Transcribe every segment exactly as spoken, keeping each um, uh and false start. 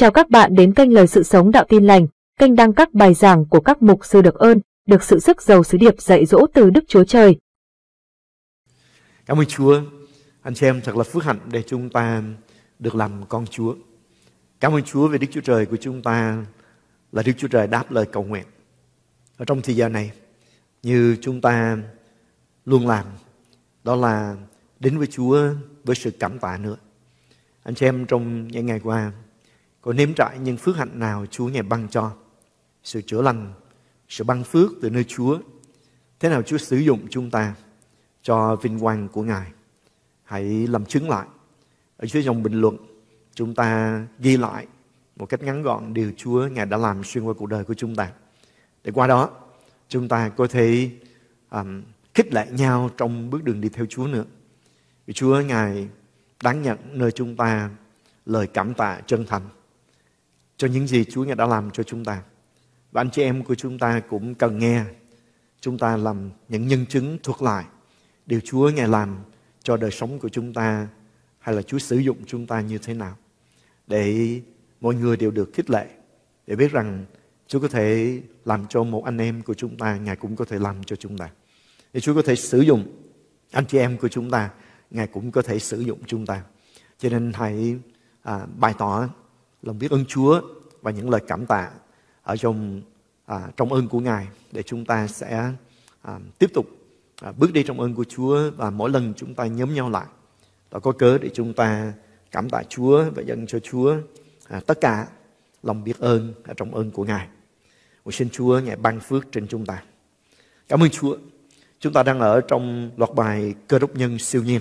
Chào các bạn đến kênh Lời Sự Sống Đạo Tin Lành, kênh đăng các bài giảng của các mục sư được ơn, được sự sức giàu sứ điệp dạy dỗ từ Đức Chúa Trời. Cảm ơn Chúa, anh chị em thật là phước hạnh để chúng ta được làm con Chúa. Cảm ơn Chúa về Đức Chúa Trời của chúng ta là Đức Chúa Trời đáp lời cầu nguyện. Ở trong thời gian này, như chúng ta luôn làm, đó là đến với Chúa với sự cảm tạ nữa. Anh chị em trong những ngày qua, có nếm trải những phước hạnh nào Chúa Ngài ban cho? Sự chữa lành, sự ban phước từ nơi Chúa. Thế nào Chúa sử dụng chúng ta cho vinh quang của Ngài? Hãy làm chứng lại. Ở dưới dòng bình luận, chúng ta ghi lại một cách ngắn gọn điều Chúa Ngài đã làm xuyên qua cuộc đời của chúng ta. Để qua đó, chúng ta có thể um, khích lệ nhau trong bước đường đi theo Chúa nữa. Vì Chúa Ngài đáng nhận nơi chúng ta lời cảm tạ chân thành cho những gì Chúa Ngài đã làm cho chúng ta. Và anh chị em của chúng ta cũng cần nghe chúng ta làm những nhân chứng thuật lại điều Chúa Ngài làm cho đời sống của chúng ta, hay là Chúa sử dụng chúng ta như thế nào, để mọi người đều được khích lệ, để biết rằng Chúa có thể làm cho một anh em của chúng ta, Ngài cũng có thể làm cho chúng ta. Để Chúa có thể sử dụng anh chị em của chúng ta, Ngài cũng có thể sử dụng chúng ta. Cho nên hãy à, bày tỏ lòng biết ơn Chúa và những lời cảm tạ ở trong à, trong ơn của Ngài, để chúng ta sẽ à, tiếp tục à, bước đi trong ơn của Chúa. Và mỗi lần chúng ta nhóm nhau lại, đó có cớ để chúng ta cảm tạ Chúa và dâng cho Chúa à, tất cả lòng biết ơn ở trong ơn của Ngài. Một xin Chúa Ngài ban phước trên chúng ta. Cảm ơn Chúa. Chúng ta đang ở trong loạt bài Cơ Đốc nhân siêu nhiên.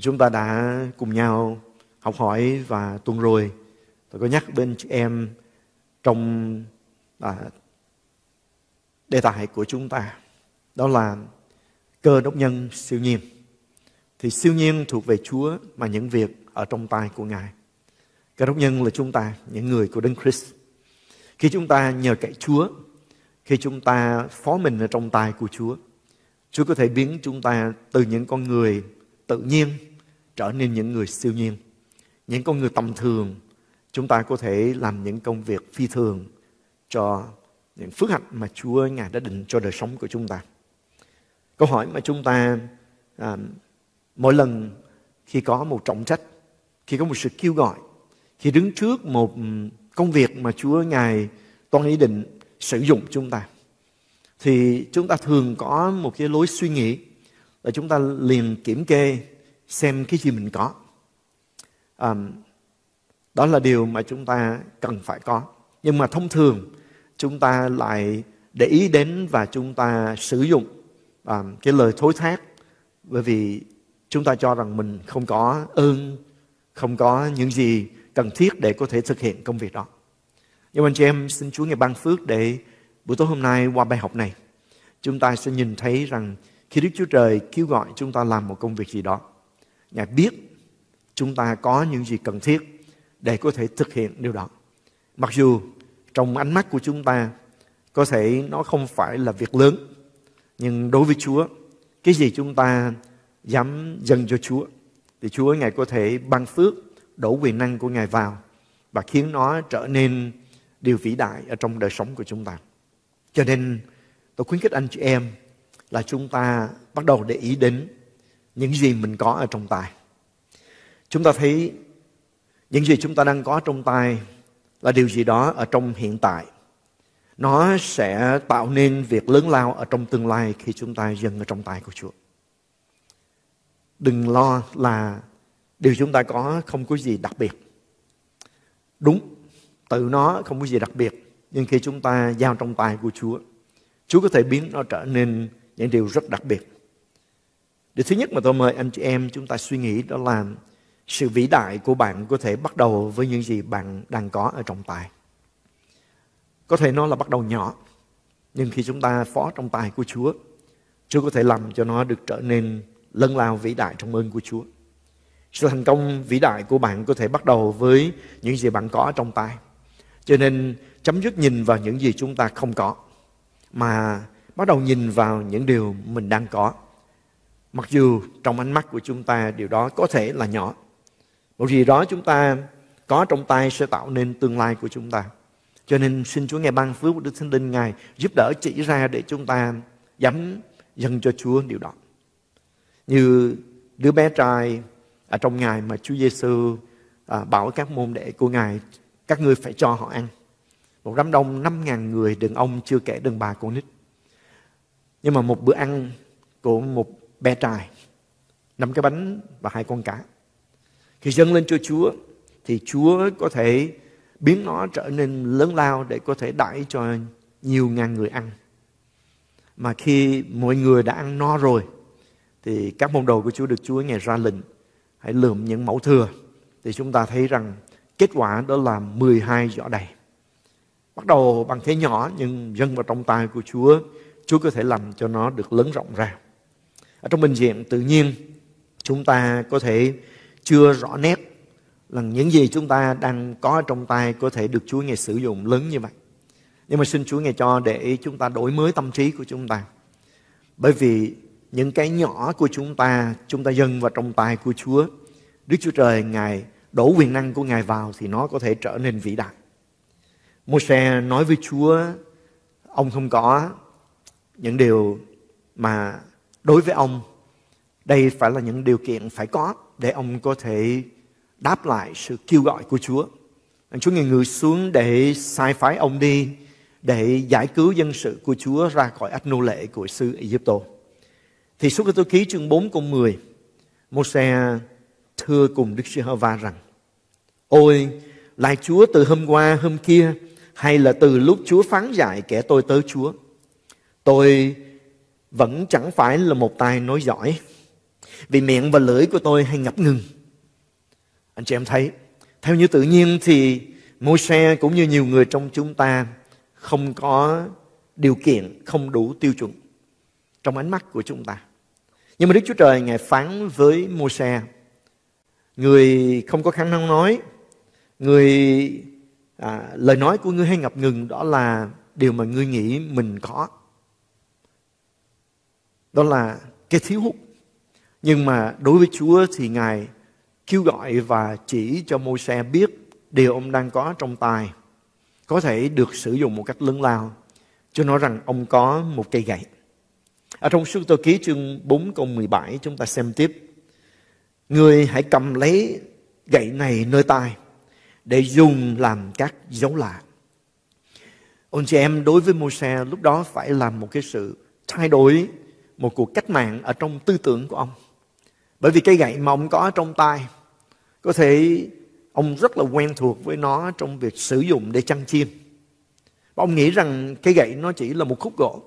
Chúng ta đã cùng nhau học hỏi, và tuần rồi tôi có nhắc bên chị em trong à, đề tài của chúng ta, đó là cơ đốc nhân siêu nhiên. Thì siêu nhiên thuộc về Chúa mà những việc ở trong tay của Ngài. Cơ đốc nhân là chúng ta, những người của Đấng Christ. Khi chúng ta nhờ cậy Chúa, khi chúng ta phó mình ở trong tay của Chúa, Chúa có thể biến chúng ta từ những con người tự nhiên trở nên những người siêu nhiên. Những con người tầm thường, chúng ta có thể làm những công việc phi thường cho những phước hạnh mà Chúa Ngài đã định cho đời sống của chúng ta. Câu hỏi mà chúng ta à, mỗi lần khi có một trọng trách, khi có một sự kêu gọi, khi đứng trước một công việc mà Chúa Ngài toàn ý định sử dụng chúng ta, thì chúng ta thường có một cái lối suy nghĩ là chúng ta liền kiểm kê xem cái gì mình có. À, đó là điều mà chúng ta cần phải có. Nhưng mà thông thường chúng ta lại để ý đến và chúng ta sử dụng à, cái lời thối thác, bởi vì chúng ta cho rằng mình không có ơn, không có những gì cần thiết để có thể thực hiện công việc đó. Nhưng anh chị em, xin Chúa Ngài ban phước để buổi tối hôm nay qua bài học này, chúng ta sẽ nhìn thấy rằng khi Đức Chúa Trời kêu gọi chúng ta làm một công việc gì đó, Ngài biết chúng ta có những gì cần thiết để có thể thực hiện điều đó. Mặc dù trong ánh mắt của chúng ta có thể nó không phải là việc lớn, nhưng đối với Chúa, cái gì chúng ta dám dâng cho Chúa, thì Chúa Ngài có thể ban phước, đổ quyền năng của Ngài vào và khiến nó trở nên điều vĩ đại ở trong đời sống của chúng ta. Cho nên tôi khuyến khích anh chị em là chúng ta bắt đầu để ý đến những gì mình có ở trong tay. Chúng ta thấy những gì chúng ta đang có trong tay là điều gì đó ở trong hiện tại. Nó sẽ tạo nên việc lớn lao ở trong tương lai khi chúng ta dâng ở trong tay của Chúa. Đừng lo là điều chúng ta có không có gì đặc biệt. Đúng, tự nó không có gì đặc biệt, nhưng khi chúng ta giao trong tay của Chúa, Chúa có thể biến nó trở nên những điều rất đặc biệt. Điều thứ nhất mà tôi mời anh chị em chúng ta suy nghĩ, đó là sự vĩ đại của bạn có thể bắt đầu với những gì bạn đang có ở trong tay. Có thể nó là bắt đầu nhỏ, nhưng khi chúng ta phó trong tay của Chúa, Chúa có thể làm cho nó được trở nên lớn lao vĩ đại trong ơn của Chúa. Sự thành công vĩ đại của bạn có thể bắt đầu với những gì bạn có ở trong tay. Cho nên chấm dứt nhìn vào những gì chúng ta không có, mà bắt đầu nhìn vào những điều mình đang có. Mặc dù trong ánh mắt của chúng ta điều đó có thể là nhỏ, một gì đó chúng ta có trong tay sẽ tạo nên tương lai của chúng ta. Cho nên xin Chúa Ngài ban phước của Đức Thánh Linh, Ngài giúp đỡ chỉ ra để chúng ta dám dâng cho Chúa điều đó. Như đứa bé trai ở trong ngày mà Chúa Giêsu à, bảo các môn đệ của Ngài, các ngươi phải cho họ ăn. Một đám đông năm nghìn người, đàn ông chưa kể đàn bà con nít. Nhưng mà một bữa ăn của một bé trai, năm cái bánh và hai con cá. Khi dâng lên cho Chúa thì Chúa có thể biến nó trở nên lớn lao để có thể đãi cho nhiều ngàn người ăn. Mà khi mọi người đã ăn no rồi thì các môn đồ của Chúa được Chúa Ngài ra lệnh hãy lượm những mẫu thừa. Thì chúng ta thấy rằng kết quả đó là mười hai giỏ đầy. Bắt đầu bằng thế nhỏ nhưng dâng vào trong tay của Chúa, Chúa có thể làm cho nó được lớn rộng ra. Ở trong bình diện tự nhiên, chúng ta có thể chưa rõ nét là những gì chúng ta đang có trong tay có thể được Chúa Ngài sử dụng lớn như vậy. Nhưng mà xin Chúa Ngài cho để chúng ta đổi mới tâm trí của chúng ta. Bởi vì những cái nhỏ của chúng ta, chúng ta dâng vào trong tay của Chúa, Đức Chúa Trời Ngài đổ quyền năng của Ngài vào thì nó có thể trở nên vĩ đại. Môi-se nói với Chúa, ông không có những điều mà đối với ông, đây phải là những điều kiện phải có để ông có thể đáp lại sự kêu gọi của Chúa. Chúa Ngài ngự xuống để sai phái ông đi, để giải cứu dân sự của Chúa ra khỏi ách nô lệ của xứ Ai-díp-tô. Thì Xuất Ê-tô ký chương bốn câu mười, Môi-se thưa cùng Đức Giê-hô-va rằng: Ôi, lại Chúa từ hôm qua hôm kia, hay là từ lúc Chúa phán dạy kẻ tôi tới Chúa, tôi vẫn chẳng phải là một tài nói giỏi, vì miệng và lưỡi của tôi hay ngập ngừng. Anh chị em thấy, theo như tự nhiên thì Môi-se cũng như nhiều người trong chúng ta không có điều kiện, không đủ tiêu chuẩn trong ánh mắt của chúng ta. Nhưng mà Đức Chúa Trời Ngài phán với Môi-se: Người không có khả năng nói, người à, lời nói của ngươi hay ngập ngừng, đó là điều mà ngươi nghĩ mình có. Đó là cái thiếu hụt. Nhưng mà đối với Chúa thì Ngài kêu gọi và chỉ cho Môi-se biết điều ông đang có trong tay có thể được sử dụng một cách lớn lao. Chúa nói rằng ông có một cây gậy. Ở trong Xuất Ê-tô ký chương bốn câu mười bảy chúng ta xem tiếp: Người hãy cầm lấy gậy này nơi tay để dùng làm các dấu lạ. Ông chị em, đối với Môi-se lúc đó phải làm một cái sự thay đổi, một cuộc cách mạng ở trong tư tưởng của ông. Bởi vì cây gậy mà ông có trong tay, có thể ông rất là quen thuộc với nó trong việc sử dụng để chăn chim. Và ông nghĩ rằng cây gậy nó chỉ là một khúc gỗ.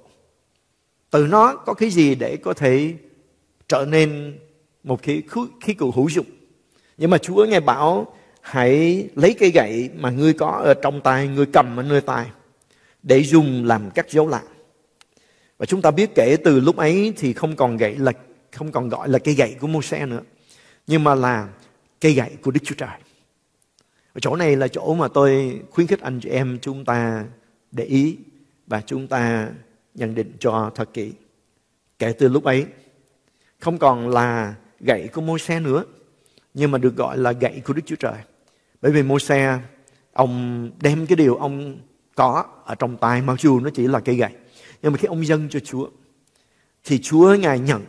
Từ nó có cái gì để có thể trở nên một khí, khí cụ hữu dụng. Nhưng mà Chúa Ngài bảo hãy lấy cây gậy mà ngươi có ở trong tay, ngươi cầm ở nơi tay để dùng làm các dấu lạ. Và chúng ta biết kể từ lúc ấy thì không còn gậy là không còn gọi là cây gậy của Môi-se nữa, nhưng mà là cây gậy của Đức Chúa Trời. Ở chỗ này là chỗ mà tôi khuyến khích anh chị em chúng ta để ý và chúng ta nhận định cho thật kỹ. Kể từ lúc ấy không còn là gậy của Môi-se nữa, nhưng mà được gọi là gậy của Đức Chúa Trời. Bởi vì Môi-se, ông đem cái điều ông có ở trong tay, mặc dù nó chỉ là cây gậy, nhưng mà khi ông dâng cho Chúa thì Chúa Ngài nhận,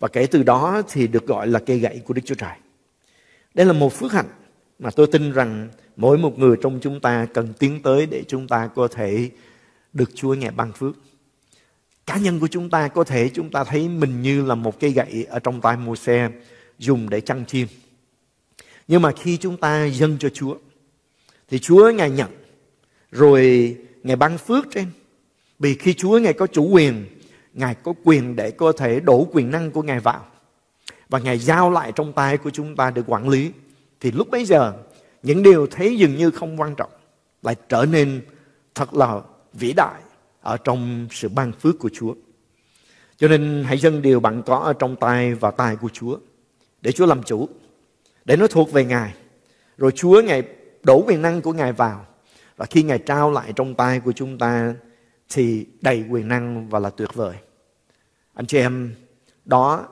và kể từ đó thì được gọi là cây gậy của Đức Chúa Trời. Đây là một phước hạnh mà tôi tin rằng mỗi một người trong chúng ta cần tiến tới để chúng ta có thể được Chúa Ngài ban phước. Cá nhân của chúng ta có thể chúng ta thấy mình như là một cây gậy ở trong tay Môi-se dùng để chăn chim. Nhưng mà khi chúng ta dâng cho Chúa thì Chúa Ngài nhận, rồi Ngài ban phước trên. Vì khi Chúa Ngài có chủ quyền, Ngài có quyền để có thể đổ quyền năng của Ngài vào và Ngài giao lại trong tay của chúng ta để quản lý, thì lúc bấy giờ những điều thấy dường như không quan trọng lại trở nên thật là vĩ đại ở trong sự ban phước của Chúa. Cho nên hãy dâng điều bạn có ở trong tay vào tay của Chúa để Chúa làm chủ, để nó thuộc về Ngài, rồi Chúa Ngài đổ quyền năng của Ngài vào, và khi Ngài trao lại trong tay của chúng ta thì đầy quyền năng và là tuyệt vời. Anh chị em, đó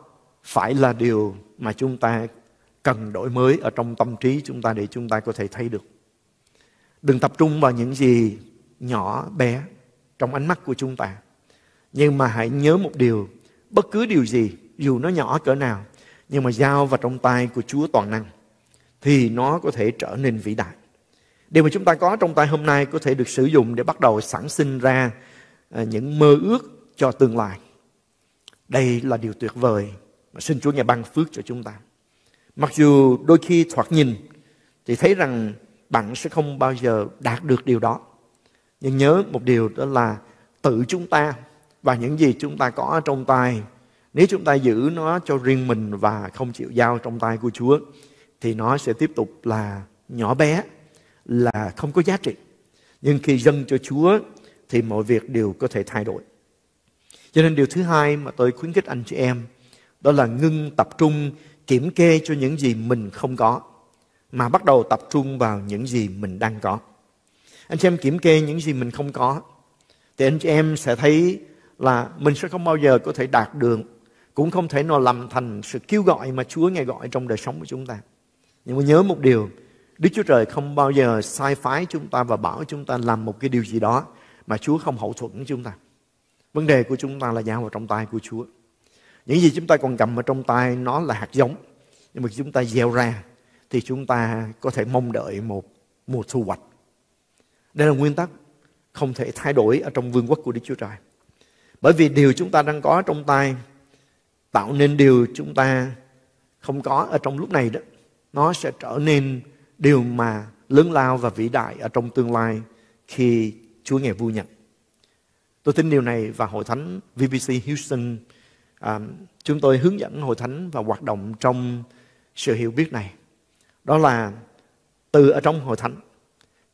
phải là điều mà chúng ta cần đổi mới ở trong tâm trí chúng ta để chúng ta có thể thấy được. Đừng tập trung vào những gì nhỏ bé trong ánh mắt của chúng ta. Nhưng mà hãy nhớ một điều, bất cứ điều gì, dù nó nhỏ cỡ nào, nhưng mà giao vào trong tay của Chúa toàn năng, thì nó có thể trở nên vĩ đại. Điều mà chúng ta có trong tay hôm nay có thể được sử dụng để bắt đầu sản sinh ra những mơ ước cho tương lai. Đây là điều tuyệt vời mà xin Chúa Ngài ban phước cho chúng ta. Mặc dù đôi khi thoạt nhìn thì thấy rằng bạn sẽ không bao giờ đạt được điều đó. Nhưng nhớ một điều, đó là tự chúng ta và những gì chúng ta có trong tay, nếu chúng ta giữ nó cho riêng mình và không chịu giao trong tay của Chúa, thì nó sẽ tiếp tục là nhỏ bé, là không có giá trị. Nhưng khi dâng cho Chúa thì mọi việc đều có thể thay đổi. Cho nên điều thứ hai mà tôi khuyến khích anh chị em, đó là ngưng tập trung kiểm kê cho những gì mình không có, mà bắt đầu tập trung vào những gì mình đang có. Anh chị em kiểm kê những gì mình không có, thì anh chị em sẽ thấy là mình sẽ không bao giờ có thể đạt được, cũng không thể nào làm thành sự kêu gọi mà Chúa Ngài gọi trong đời sống của chúng ta. Nhưng mà nhớ một điều, Đức Chúa Trời không bao giờ sai phái chúng ta và bảo chúng ta làm một cái điều gì đó mà Chúa không hậu thuẫn chúng ta. Vấn đề của chúng ta là giao vào trong tay của Chúa. Những gì chúng ta còn cầm ở trong tay nó là hạt giống, nhưng mà chúng ta gieo ra thì chúng ta có thể mong đợi một mùa thu hoạch. Đây là nguyên tắc không thể thay đổi ở trong vương quốc của Đức Chúa Trời. Bởi vì điều chúng ta đang có trong tay tạo nên điều chúng ta không có ở trong lúc này đó, nó sẽ trở nên điều mà lớn lao và vĩ đại ở trong tương lai khi Chúa Ngài vui nhận. Tôi tin điều này và Hội Thánh vê bê xê Houston, à, chúng tôi hướng dẫn Hội Thánh và hoạt động trong sự hiểu biết này. Đó là từ ở trong Hội Thánh,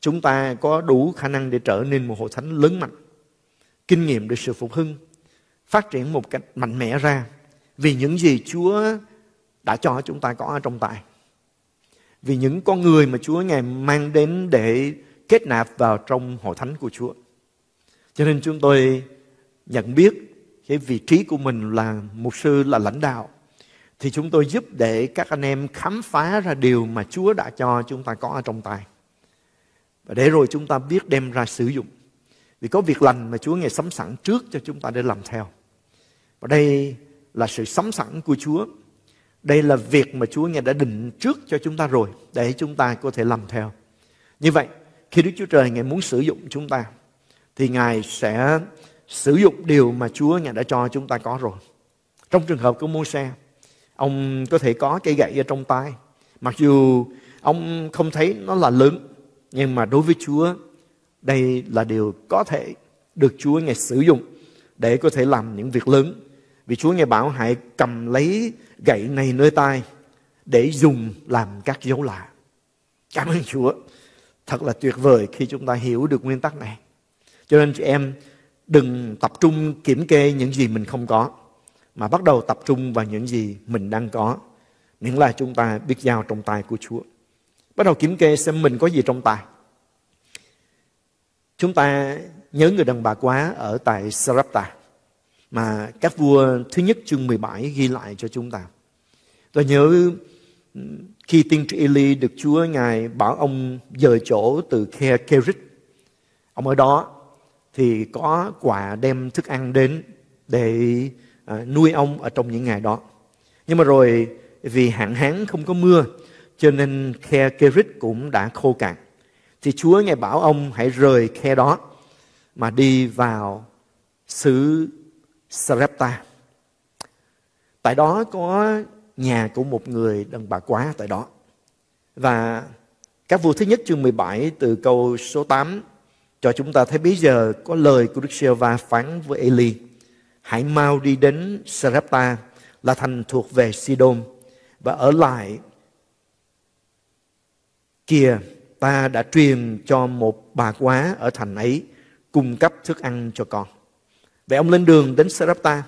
chúng ta có đủ khả năng để trở nên một Hội Thánh lớn mạnh, kinh nghiệm được sự phục hưng, phát triển một cách mạnh mẽ ra vì những gì Chúa đã cho chúng ta có ở trong tay, vì những con người mà Chúa Ngài mang đến để kết nạp vào trong Hội Thánh của Chúa. Cho nên chúng tôi nhận biết cái vị trí của mình là mục sư, là lãnh đạo, thì chúng tôi giúp để các anh em khám phá ra điều mà Chúa đã cho chúng ta có ở trong tay, và để rồi chúng ta biết đem ra sử dụng. Vì có việc lành mà Chúa Ngài sắm sẵn trước cho chúng ta để làm theo. Và đây là sự sắm sẵn của Chúa. Đây là việc mà Chúa Ngài đã định trước cho chúng ta rồi, để chúng ta có thể làm theo. Như vậy, khi Đức Chúa Trời Ngài muốn sử dụng chúng ta, thì Ngài sẽ sử dụng điều mà Chúa Ngài đã cho chúng ta có rồi. Trong trường hợp của Mô-se, ông có thể có cây gậy ở trong tay, mặc dù ông không thấy nó là lớn, nhưng mà đối với Chúa, đây là điều có thể được Chúa Ngài sử dụng để có thể làm những việc lớn. Vì Chúa Ngài bảo hãy cầm lấy gậy này nơi tay để dùng làm các dấu lạ. Cảm ơn Chúa. Thật là tuyệt vời khi chúng ta hiểu được nguyên tắc này. Cho nên chị em đừng tập trung kiểm kê những gì mình không có, mà bắt đầu tập trung vào những gì mình đang có, miễn là chúng ta biết giao trong tay của Chúa. Bắt đầu kiểm kê xem mình có gì trong tay. Chúng ta nhớ người đàn bà quá ở tại Sarepta mà Các Vua thứ nhất chương mười bảy ghi lại cho chúng ta. Tôi nhớ khi tiên tri Eli được Chúa Ngài bảo ông dời chỗ từ khe Kerit, ông ở đó thì có quạ đem thức ăn đến để nuôi ông ở trong những ngày đó. Nhưng mà rồi vì hạn hán không có mưa, cho nên khe Kerit cũng đã khô cạn. Thì Chúa Ngài bảo ông hãy rời khe đó mà đi vào xứ Sarepta. Tại đó có nhà của một người đàn bà quá tại đó. Và Các Vua thứ nhất chương mười bảy từ câu số tám cho chúng ta thấy bây giờ có lời của Đức Giê-hô-va phán với Eli: hãy mau đi đến Sarepta là thành thuộc về Sidon và ở lại. Kìa, ta đã truyền cho một bà quá ở thành ấy cung cấp thức ăn cho con. Vậy ông lên đường đến Sarepta.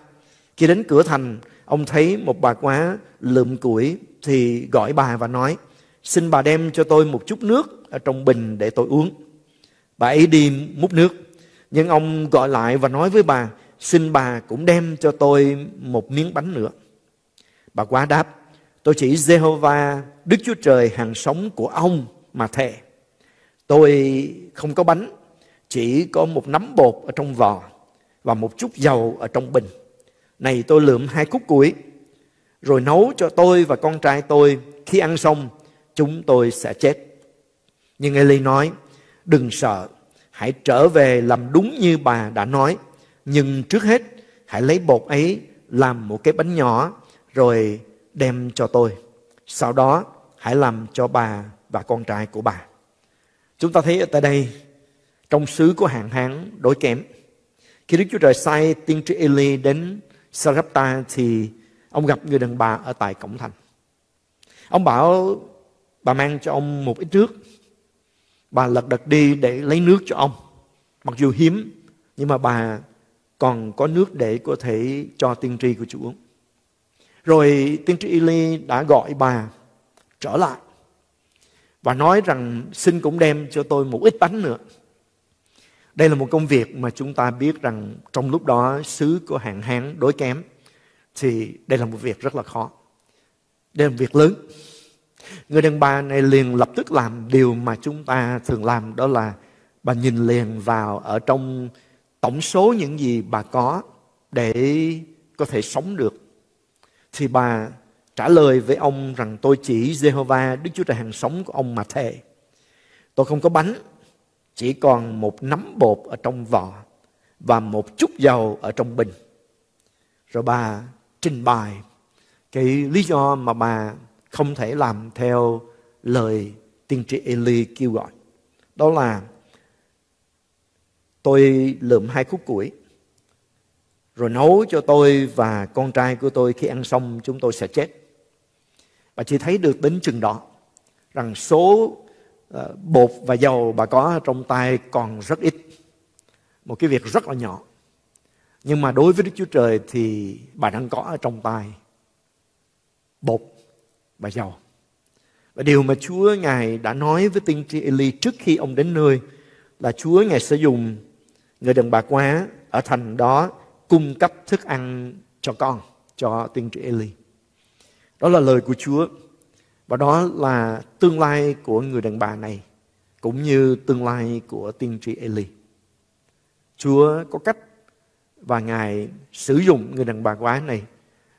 Khi đến cửa thành, ông thấy một bà quá lượm củi thì gọi bà và nói: xin bà đem cho tôi một chút nước ở trong bình để tôi uống. Bà ấy đi múc nước, nhưng ông gọi lại và nói với bà: xin bà cũng đem cho tôi một miếng bánh nữa. Bà quá đáp: Tôi chỉ Jehovah, Đức Chúa Trời hàng sống của ông mà thề. Tôi không có bánh, chỉ có một nắm bột ở trong vò và một chút dầu ở trong bình. Này tôi lượm hai khúc củi, rồi nấu cho tôi và con trai tôi. Khi ăn xong, chúng tôi sẽ chết. Nhưng Ê-li nói, đừng sợ, hãy trở về làm đúng như bà đã nói. Nhưng trước hết, hãy lấy bột ấy làm một cái bánh nhỏ, rồi đem cho tôi. Sau đó, hãy làm cho bà và con trai của bà. Chúng ta thấy ở tại đây, trong xứ của hạn hán đói kém, khi Đức Chúa Trời sai tiên tri Ê-li đến Sarepta thì ông gặp người đàn bà ở tại cổng thành. Ông bảo bà mang cho ông một ít nước. Bà lật đật đi để lấy nước cho ông. Mặc dù hiếm, nhưng mà bà còn có nước để có thể cho tiên tri của Chúa. Rồi tiên tri Ê-li đã gọi bà trở lại và nói rằng xin cũng đem cho tôi một ít bánh nữa. Đây là một công việc mà chúng ta biết rằng trong lúc đó xứ của hạn hán đói kém thì đây là một việc rất là khó. Đây là một việc lớn. Người đàn bà này liền lập tức làm điều mà chúng ta thường làm, đó là bà nhìn liền vào ở trong tổng số những gì bà có để có thể sống được. Thì bà trả lời với ông rằng tôi chỉ Jehovah, Đức Chúa Trời hàng sống của ông mà thề. Tôi không có bánh, chỉ còn một nắm bột ở trong vò và một chút dầu ở trong bình. Rồi bà trình bày cái lý do mà bà không thể làm theo lời tiên tri Ê-li kêu gọi. Đó là tôi lượm hai khúc củi, rồi nấu cho tôi và con trai của tôi. Khi ăn xong chúng tôi sẽ chết. Bà chỉ thấy được đến chừng đó, rằng số bột và dầu bà có trong tay còn rất ít. Một cái việc rất là nhỏ. Nhưng mà đối với Đức Chúa Trời thì bà đang có ở trong tay bột và dầu. Và điều mà Chúa Ngài đã nói với tiên tri Ê-li trước khi ông đến nơi là Chúa Ngài sẽ dùng người đàn bà quá ở thành đó cung cấp thức ăn cho con, cho tiên tri Ê-li. Đó là lời của Chúa. Và đó là tương lai của người đàn bà này, cũng như tương lai của tiên tri Ê-li. Chúa có cách và Ngài sử dụng người đàn bà quá này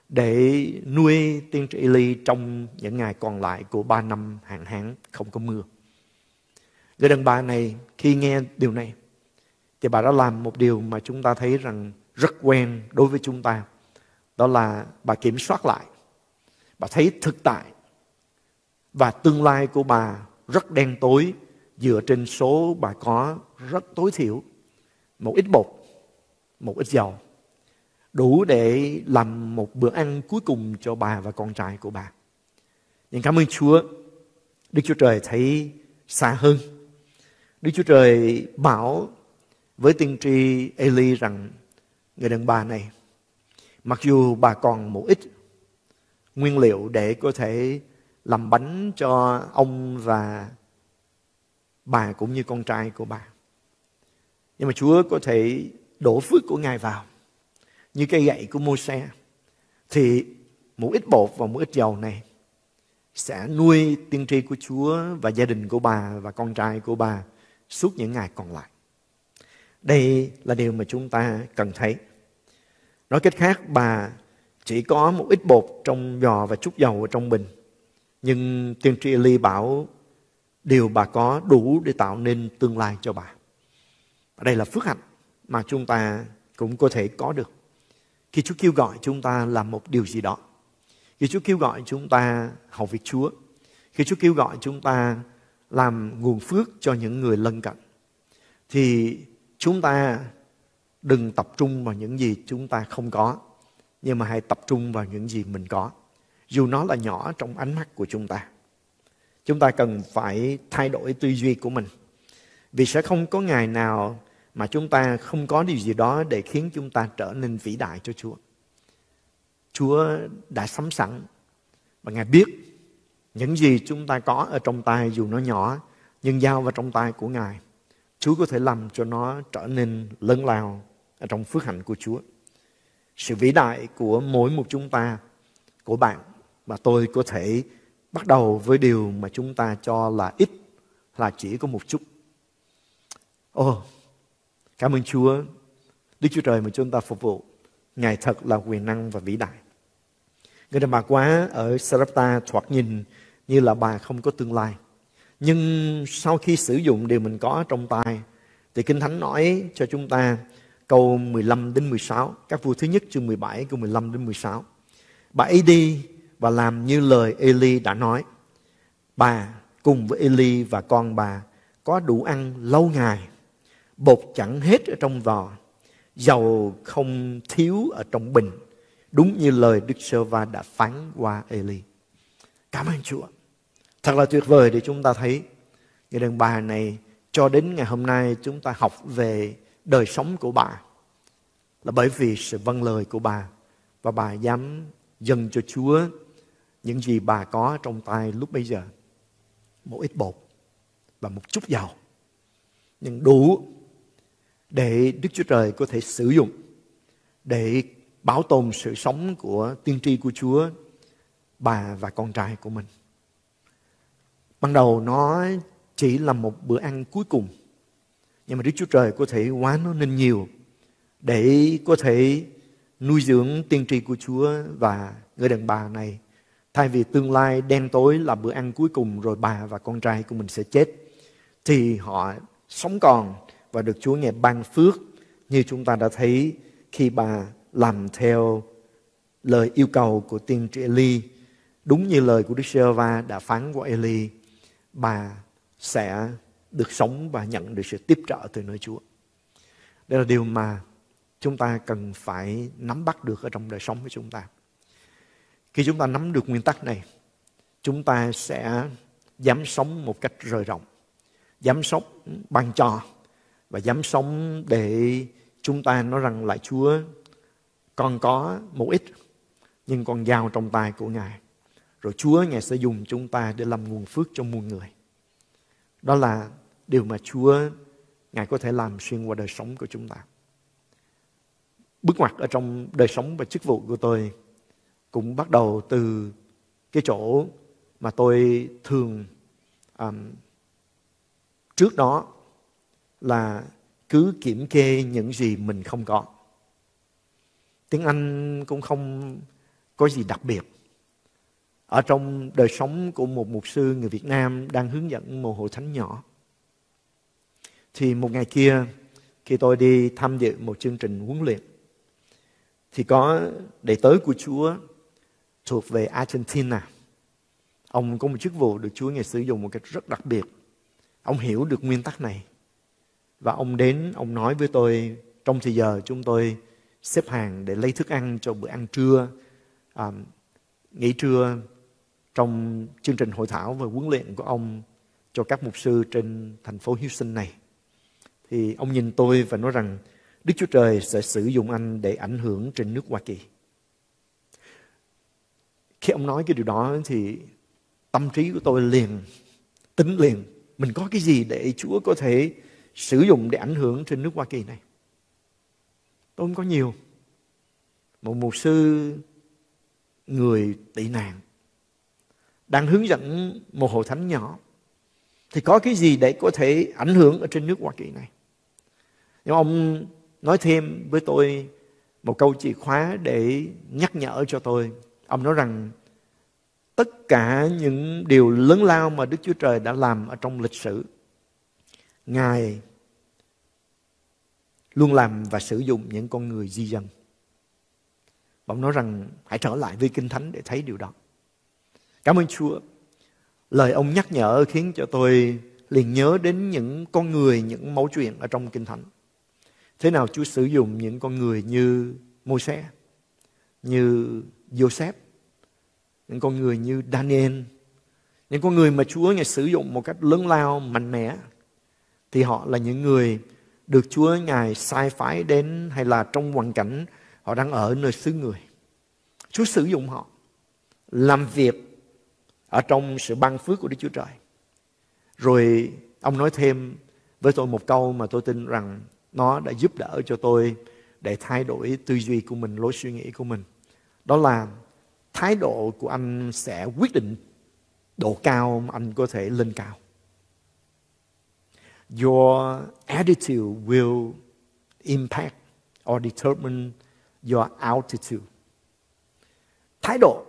để nuôi tiên tri Ê-li trong những ngày còn lại của ba năm hạn hán không có mưa. Người đàn bà này khi nghe điều này thì bà đã làm một điều mà chúng ta thấy rằng rất quen đối với chúng ta. Đó là bà kiểm soát lại. Bà thấy thực tại và tương lai của bà rất đen tối, dựa trên số bà có rất tối thiểu. Một ít bột, một ít dầu, đủ để làm một bữa ăn cuối cùng cho bà và con trai của bà. Nhưng cảm ơn Chúa, Đức Chúa Trời thấy xa hơn. Đức Chúa Trời bảo với tiên tri Ê-li rằng người đàn bà này, mặc dù bà còn một ít nguyên liệu để có thể làm bánh cho ông và bà cũng như con trai của bà, nhưng mà Chúa có thể đổ phước của Ngài vào như cây gậy của Mô-se, thì một ít bột và một ít dầu này sẽ nuôi tiên tri của Chúa và gia đình của bà và con trai của bà suốt những ngày còn lại. Đây là điều mà chúng ta cần thấy. Nói cách khác, bà chỉ có một ít bột trong giò và chút dầu ở trong bình, nhưng tiên tri Ê-li bảo điều bà có đủ để tạo nên tương lai cho bà. Đây là phước hạnh mà chúng ta cũng có thể có được khi Chúa kêu gọi chúng ta làm một điều gì đó, khi Chúa kêu gọi chúng ta học việc Chúa, khi Chúa kêu gọi chúng ta làm nguồn phước cho những người lân cận. Thì chúng ta đừng tập trung vào những gì chúng ta không có, nhưng mà hãy tập trung vào những gì mình có, dù nó là nhỏ trong ánh mắt của chúng ta. Chúng ta cần phải thay đổi tư duy của mình, vì sẽ không có ngày nào mà chúng ta không có điều gì đó để khiến chúng ta trở nên vĩ đại cho Chúa. Chúa đã sắm sẵn và Ngài biết những gì chúng ta có ở trong tay, dù nó nhỏ, nhưng giao vào trong tay của Ngài, Chúa có thể làm cho nó trở nên lớn lao ở trong phước hạnh của Chúa. Sự vĩ đại của mỗi một chúng ta, của bạn Mà tôi có thể bắt đầu với điều mà chúng ta cho là ít, là chỉ có một chút. Ồ, oh, cảm ơn Chúa, Đức Chúa Trời mà chúng ta phục vụ, Ngài thật là quyền năng và vĩ đại. Người đàn bà quá ở Sarepta thoạt nhìn như là bà không có tương lai. Nhưng sau khi sử dụng điều mình có trong tay, thì Kinh Thánh nói cho chúng ta câu mười lăm đến mười sáu, các vua thứ nhất chương mười bảy, câu mười lăm đến mười sáu. Bà ấy đi và làm như lời Eli đã nói. Bà cùng với Eli và con bà có đủ ăn lâu ngày, bột chẳng hết ở trong vò, dầu không thiếu ở trong bình, đúng như lời Đức Sơ-va đã phán qua Eli. Cảm ơn Chúa. Thật là tuyệt vời để chúng ta thấy người đàn bà này. Cho đến ngày hôm nay chúng ta học về đời sống của bà là bởi vì sự vâng lời của bà, và bà dám dâng cho Chúa những gì bà có trong tay lúc bây giờ. Một ít bột và một chút dầu, nhưng đủ để Đức Chúa Trời có thể sử dụng để bảo tồn sự sống của tiên tri của Chúa, bà và con trai của mình. Ban đầu nó chỉ là một bữa ăn cuối cùng, nhưng mà Đức Chúa Trời có thể hóa nó nên nhiều để có thể nuôi dưỡng tiên tri của Chúa và người đàn bà này. Thay vì tương lai đen tối là bữa ăn cuối cùng rồi bà và con trai của mình sẽ chết, thì họ sống còn và được Chúa Ngài ban phước, như chúng ta đã thấy khi bà làm theo lời yêu cầu của tiên tri Eli, đúng như lời của Đức Sơ-va đã phán qua Eli, bà sẽ được sống và nhận được sự tiếp trợ từ nơi Chúa. Đây là điều mà chúng ta cần phải nắm bắt được ở trong đời sống của chúng ta. Khi chúng ta nắm được nguyên tắc này, chúng ta sẽ dám sống một cách rời rộng, dám sống ban cho và dám sống để chúng ta nói rằng lại Chúa, con có một ít nhưng con giao trong tay của Ngài. Rồi Chúa Ngài sẽ dùng chúng ta để làm nguồn phước cho muôn người. Đó là điều mà Chúa Ngài có thể làm xuyên qua đời sống của chúng ta. Bước ngoặt ở trong đời sống và chức vụ của tôi cũng bắt đầu từ cái chỗ mà tôi thường um, trước đó là cứ kiểm kê những gì mình không có. Tiếng Anh cũng không có gì đặc biệt. Ở trong đời sống của một mục sư người Việt Nam đang hướng dẫn một hội thánh nhỏ, thì một ngày kia khi tôi đi tham dự một chương trình huấn luyện, thì có đệ tớ của Chúa thuộc về Argentina. Ông có một chức vụ được Chúa Ngài sử dụng một cách rất đặc biệt. Ông hiểu được nguyên tắc này. Và ông đến, ông nói với tôi, trong thời giờ chúng tôi xếp hàng để lấy thức ăn cho bữa ăn trưa, à, nghỉ trưa trong chương trình hội thảo và huấn luyện của ông cho các mục sư trên thành phố Houston này. Thì ông nhìn tôi và nói rằng Đức Chúa Trời sẽ sử dụng anh để ảnh hưởng trên nước Hoa Kỳ. Khi ông nói cái điều đó thì tâm trí của tôi liền, tính liền, mình có cái gì để Chúa có thể sử dụng để ảnh hưởng trên nước Hoa Kỳ này? Tôi không có nhiều. Một mục sư người tị nạn đang hướng dẫn một hội thánh nhỏ, thì có cái gì để có thể ảnh hưởng ở trên nước Hoa Kỳ này? Nhưng ông nói thêm với tôi một câu chìa khóa để nhắc nhở cho tôi. Ông nói rằng tất cả những điều lớn lao mà Đức Chúa Trời đã làm ở trong lịch sử, Ngài luôn làm và sử dụng những con người di dân. Và ông nói rằng hãy trở lại với Kinh Thánh để thấy điều đó. Cảm ơn Chúa. Lời ông nhắc nhở khiến cho tôi liền nhớ đến những con người, những mẫu chuyện ở trong Kinh Thánh. Thế nào Chúa sử dụng những con người như Môi-se, như Giô-sép, những con người như Daniel, những con người mà Chúa Ngài sử dụng một cách lớn lao, mạnh mẽ, thì họ là những người được Chúa Ngài sai phái đến, hay là trong hoàn cảnh họ đang ở nơi xứ người, Chúa sử dụng họ làm việc ở trong sự ban phước của Đức Chúa Trời. Rồi ông nói thêm với tôi một câu mà tôi tin rằng nó đã giúp đỡ cho tôi để thay đổi tư duy của mình, lối suy nghĩ của mình. Đó là thái độ của anh sẽ quyết định độ cao mà anh có thể lên cao. Your attitude will impact or determine your altitude. Thái độ,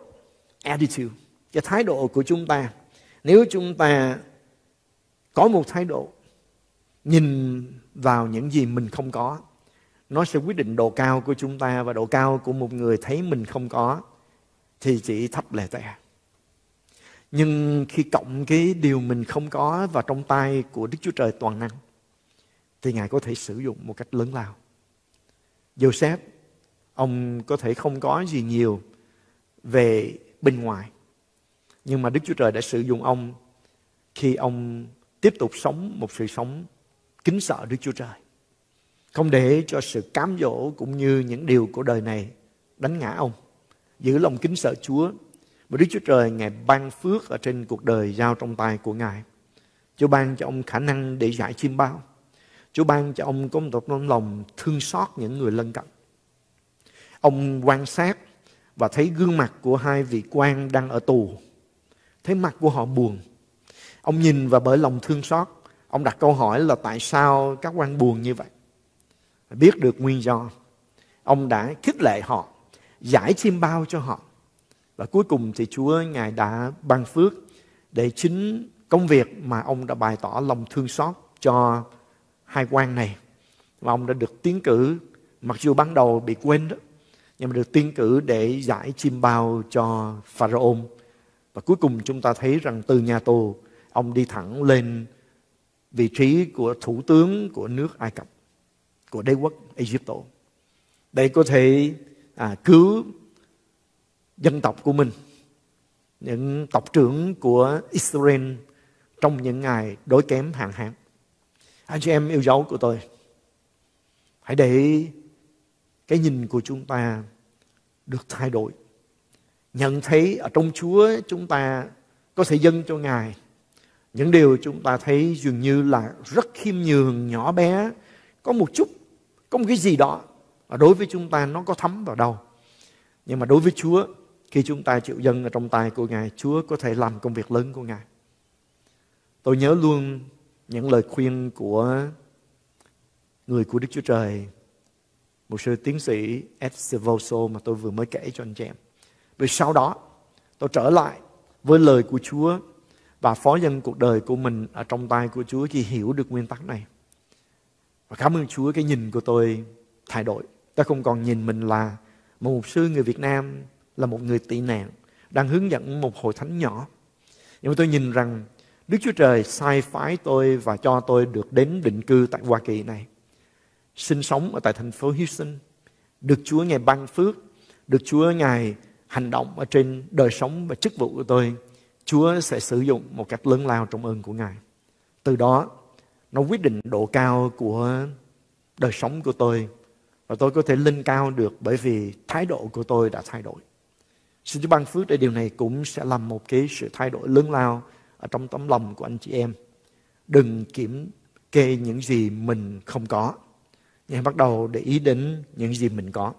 attitude, cái thái độ của chúng ta. Nếu chúng ta có một thái độ nhìn vào những gì mình không có, nó sẽ quyết định độ cao của chúng ta, và độ cao của một người thấy mình không có thì chỉ thấp lè tè. Nhưng khi cộng cái điều mình không có và trong tay của Đức Chúa Trời toàn năng, thì Ngài có thể sử dụng một cách lớn lao. Joseph, ông có thể không có gì nhiều về bên ngoài, nhưng mà Đức Chúa Trời đã sử dụng ông khi ông tiếp tục sống một sự sống kính sợ Đức Chúa Trời, không để cho sự cám dỗ cũng như những điều của đời này đánh ngã ông. Giữ lòng kính sợ Chúa, và Đức Chúa Trời Ngài ban phước ở trên cuộc đời giao trong tay của Ngài. Chúa ban cho ông khả năng để giải chiêm bao. Chúa ban cho ông có một lòng thương xót những người lân cận. Ông quan sát và thấy gương mặt của hai vị quan đang ở tù, thấy mặt của họ buồn. Ông nhìn và bởi lòng thương xót, ông đặt câu hỏi là tại sao các quan buồn như vậy. Biết được nguyên do, ông đã khích lệ họ, giải chiêm bao cho họ. Và cuối cùng thì Chúa Ngài đã ban phước để chính công việc mà ông đã bày tỏ lòng thương xót cho hai quan này, và ông đã được tiến cử, mặc dù ban đầu bị quên đó, nhưng mà được tiến cử để giải chiêm bao cho Pharaoh. Và cuối cùng chúng ta thấy rằng từ nhà tù, ông đi thẳng lên vị trí của thủ tướng của nước Ai Cập, của đế quốc Egypto, để có thể à, cứu dân tộc của mình, những tộc trưởng của Israel trong những ngày đói kém hạn hán. Anh chị em yêu dấu của tôi, hãy để cái nhìn của chúng ta được thay đổi. Nhận thấy ở trong Chúa chúng ta có thể dâng cho Ngài những điều chúng ta thấy dường như là rất khiêm nhường, nhỏ bé, có một chút, có một cái gì đó mà đối với chúng ta nó có thấm vào đâu. Nhưng mà đối với Chúa, khi chúng ta chịu dâng ở trong tay của Ngài, Chúa có thể làm công việc lớn của Ngài. Tôi nhớ luôn những lời khuyên của người của Đức Chúa Trời, một sư tiến sĩ Ed Silvoso mà tôi vừa mới kể cho anh chị em. Vì sau đó tôi trở lại với lời của Chúa và phó dâng cuộc đời của mình ở trong tay của Chúa khi hiểu được nguyên tắc này. Và cảm ơn Chúa, cái nhìn của tôi thay đổi. Tôi không còn nhìn mình là một mục sư người Việt Nam, là một người tị nạn đang hướng dẫn một hội thánh nhỏ. Nhưng mà tôi nhìn rằng Đức Chúa Trời sai phái tôi và cho tôi được đến định cư tại Hoa Kỳ này, sinh sống ở tại thành phố Houston, được Chúa Ngài ban phước, được Chúa Ngài hành động ở trên đời sống và chức vụ của tôi. Chúa sẽ sử dụng một cách lớn lao trong ơn của Ngài. Từ đó, nó quyết định độ cao của đời sống của tôi, và tôi có thể lên cao được bởi vì thái độ của tôi đã thay đổi. Xin Chúa ban phước để điều này cũng sẽ làm một cái sự thay đổi lớn lao ở trong tấm lòng của anh chị em. Đừng kiểm kê những gì mình không có, nhưng bắt đầu để ý đến những gì mình có.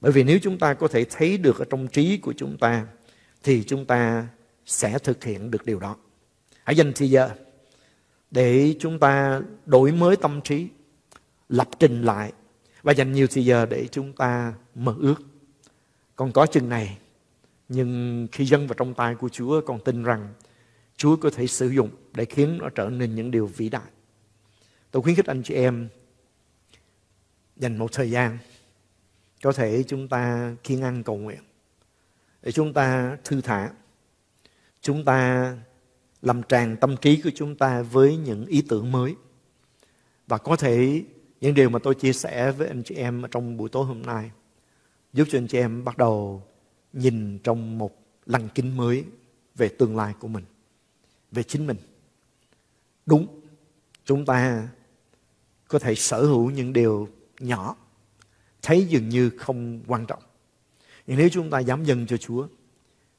Bởi vì nếu chúng ta có thể thấy được ở trong trí của chúng ta, thì chúng ta sẽ thực hiện được điều đó. Hãy dành thời giờ để chúng ta đổi mới tâm trí, lập trình lại, và dành nhiều thời giờ để chúng ta mơ ước. Con có chừng này, nhưng khi dâng vào trong tay của Chúa, con tin rằng Chúa có thể sử dụng để khiến nó trở nên những điều vĩ đại. Tôi khuyến khích anh chị em dành một thời gian, có thể chúng ta kiêng ăn cầu nguyện, để chúng ta thư thả, chúng ta làm tràn tâm trí của chúng ta với những ý tưởng mới. Và có thể những điều mà tôi chia sẻ với anh chị em trong buổi tối hôm nay giúp cho anh chị em bắt đầu nhìn trong một lăng kính mới về tương lai của mình, về chính mình. Đúng, chúng ta có thể sở hữu những điều nhỏ, thấy dường như không quan trọng. Nhưng nếu chúng ta dám dâng cho Chúa,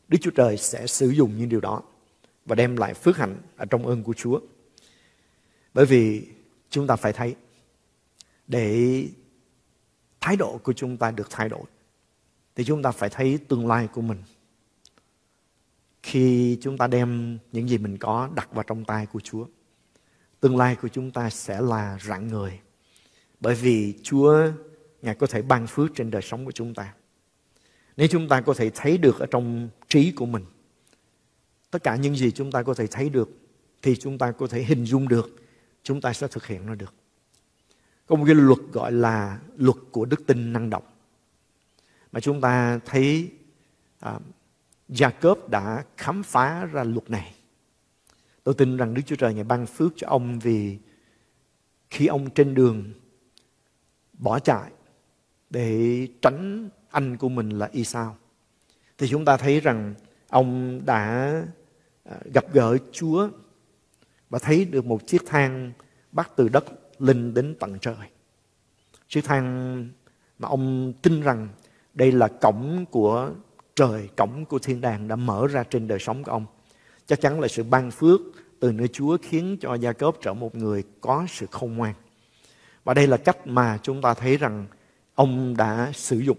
Đức Chúa Trời sẽ sử dụng những điều đó và đem lại phước hạnh ở trong ơn của Chúa. Bởi vì chúng ta phải thấy, để thái độ của chúng ta được thay đổi, thì chúng ta phải thấy tương lai của mình. Khi chúng ta đem những gì mình có đặt vào trong tay của Chúa, tương lai của chúng ta sẽ là rạng ngời. Bởi vì Chúa, Ngài có thể ban phước trên đời sống của chúng ta. Nếu chúng ta có thể thấy được ở trong trí của mình, tất cả những gì chúng ta có thể thấy được, thì chúng ta có thể hình dung được, chúng ta sẽ thực hiện nó được. Có một cái luật gọi là luật của đức tin năng động. Mà chúng ta thấy à, Jacob đã khám phá ra luật này. Tôi tin rằng Đức Chúa Trời Ngài ban phước cho ông vì khi ông trên đường bỏ chạy để tránh anh của mình là Esau, thì chúng ta thấy rằng ông đã gặp gỡ Chúa và thấy được một chiếc thang bắt từ đất lên đến tận trời. Chiếc thang mà ông tin rằng đây là cổng của trời, cổng của thiên đàng đã mở ra trên đời sống của ông. Chắc chắn là sự ban phước từ nơi Chúa khiến cho Gia-cốp trở một người có sự khôn ngoan. Và đây là cách mà chúng ta thấy rằng ông đã sử dụng.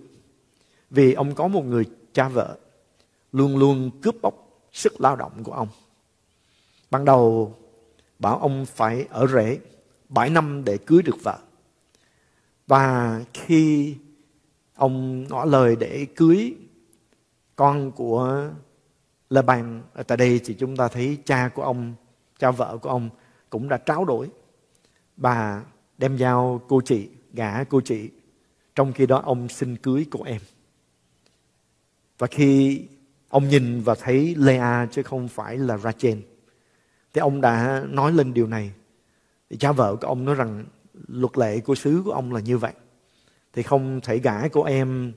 Vì ông có một người cha vợ luôn luôn cướp bóc sức lao động của ông. Ban đầu bảo ông phải ở rể bảy năm để cưới được vợ. Và khi ông ngỏ lời để cưới con của Lê Bàn, ở tại đây thì chúng ta thấy cha của ông, cha vợ của ông cũng đã tráo đổi. Bà đem giao cô chị, gả cô chị, trong khi đó ông xin cưới cô em. Và khi ông nhìn và thấy Lea chứ không phải là Rachel, thì ông đã nói lên điều này. Thì cha vợ của ông nói rằng luật lệ của xứ của ông là như vậy, thì không thể gả cô em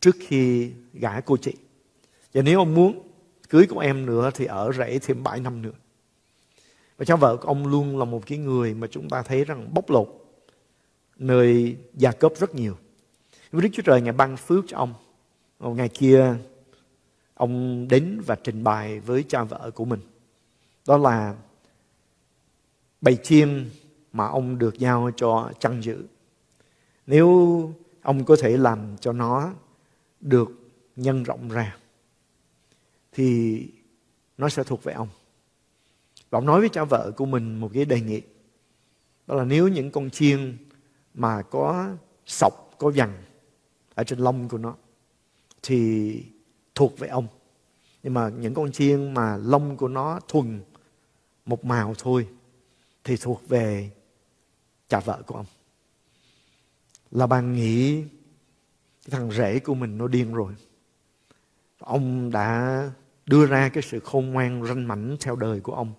trước khi gả cô chị. Và nếu ông muốn cưới cô em nữa thì ở rễ thêm bảy năm nữa. Và cha vợ của ông luôn là một cái người mà chúng ta thấy rằng bóc lột nơi Gia-cốp rất nhiều. Đức Chúa Trời Ngài ban phước cho ông. Một ngày kia ông đến và trình bày với cha vợ của mình. Đó là bầy chiên mà ông được giao cho chăn giữ. Nếu ông có thể làm cho nó được nhân rộng ra thì nó sẽ thuộc về ông. Và ông nói với cha vợ của mình một cái đề nghị. Đó là nếu những con chiên mà có sọc, có vằn ở trên lông của nó thì thuộc về ông. Nhưng mà những con chiên mà lông của nó thuần một màu thôi thì thuộc về cha vợ của ông. Là bạn nghĩ cái thằng rể của mình nó điên rồi. Ông đã đưa ra cái sự khôn ngoan ranh mãnh theo đời của ông.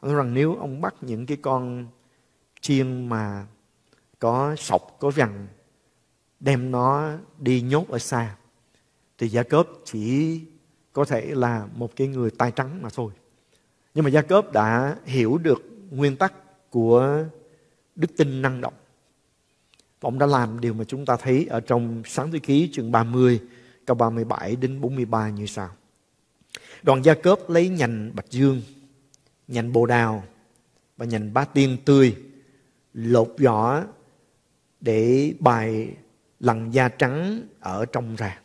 Ông nói rằng nếu ông bắt những cái con chiên mà có sọc, có vằn, đem nó đi nhốt ở xa, thì Gia-cốp chỉ có thể là một cái người tay trắng mà thôi. Nhưng mà Gia-cốp đã hiểu được nguyên tắc của đức tin năng động. Và ông đã làm điều mà chúng ta thấy ở trong Sáng thế ký chương ba mươi, câu ba mươi bảy đến bốn mươi ba như sau. Đoàn Gia-cốp lấy nhành bạch dương, nhành bồ đào và nhành bá tiên tươi, lột vỏ để bài lằn da trắng ở trong ra.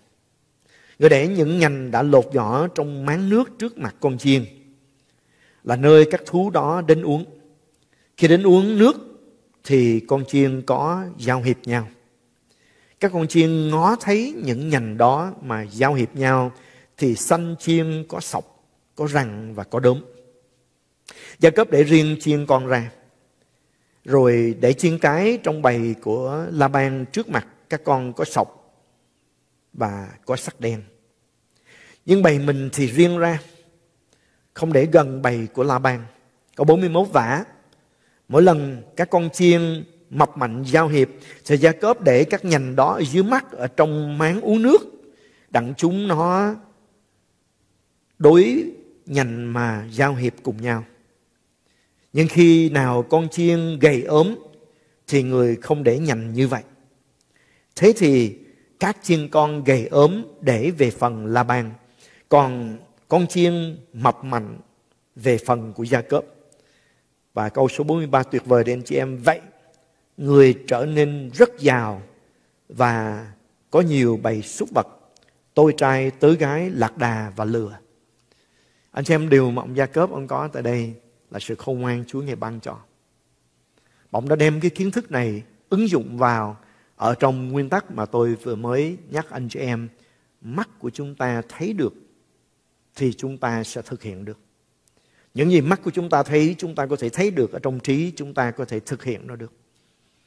Người để những nhành đã lột vỏ trong máng nước trước mặt con chiên, là nơi các thú đó đến uống. Khi đến uống nước thì con chiên có giao hiệp nhau. Các con chiên ngó thấy những nhành đó mà giao hiệp nhau thì sanh chiên có sọc, có răng và có đốm. Gia-cốp để riêng chiên con ra, rồi để chiên cái trong bầy của La-ban trước mặt các con có sọc và có sắc đen. Nhưng bầy mình thì riêng ra, không để gần bầy của La-ban. Có bốn mươi mốt vả. Mỗi lần các con chiên mập mạnh giao hiệp thì Gia-cốp để các nhành đó ở dưới mắt, ở trong máng uống nước, đặng chúng nó đối nhành mà giao hiệp cùng nhau. Nhưng khi nào con chiên gầy ốm thì người không để nhành như vậy. Thế thì các chiên con gầy ốm để về phần La-ban, còn con chiên mập mạnh về phần của Gia-cốp. Và câu số bốn mươi ba tuyệt vời đến chị em. Vậy người trở nên rất giàu và có nhiều bầy súc vật tôi trai, tứ gái, lạc đà và lừa. Anh xem điều mà ông Gia-cốp ông có tại đây là sự khôn ngoan Chúa Ngài ban cho. Ông đã đem cái kiến thức này ứng dụng vào ở trong nguyên tắc mà tôi vừa mới nhắc anh chị em. Mắt của chúng ta thấy được thì chúng ta sẽ thực hiện được. Những gì mắt của chúng ta thấy, chúng ta có thể thấy được, ở trong trí chúng ta có thể thực hiện nó được.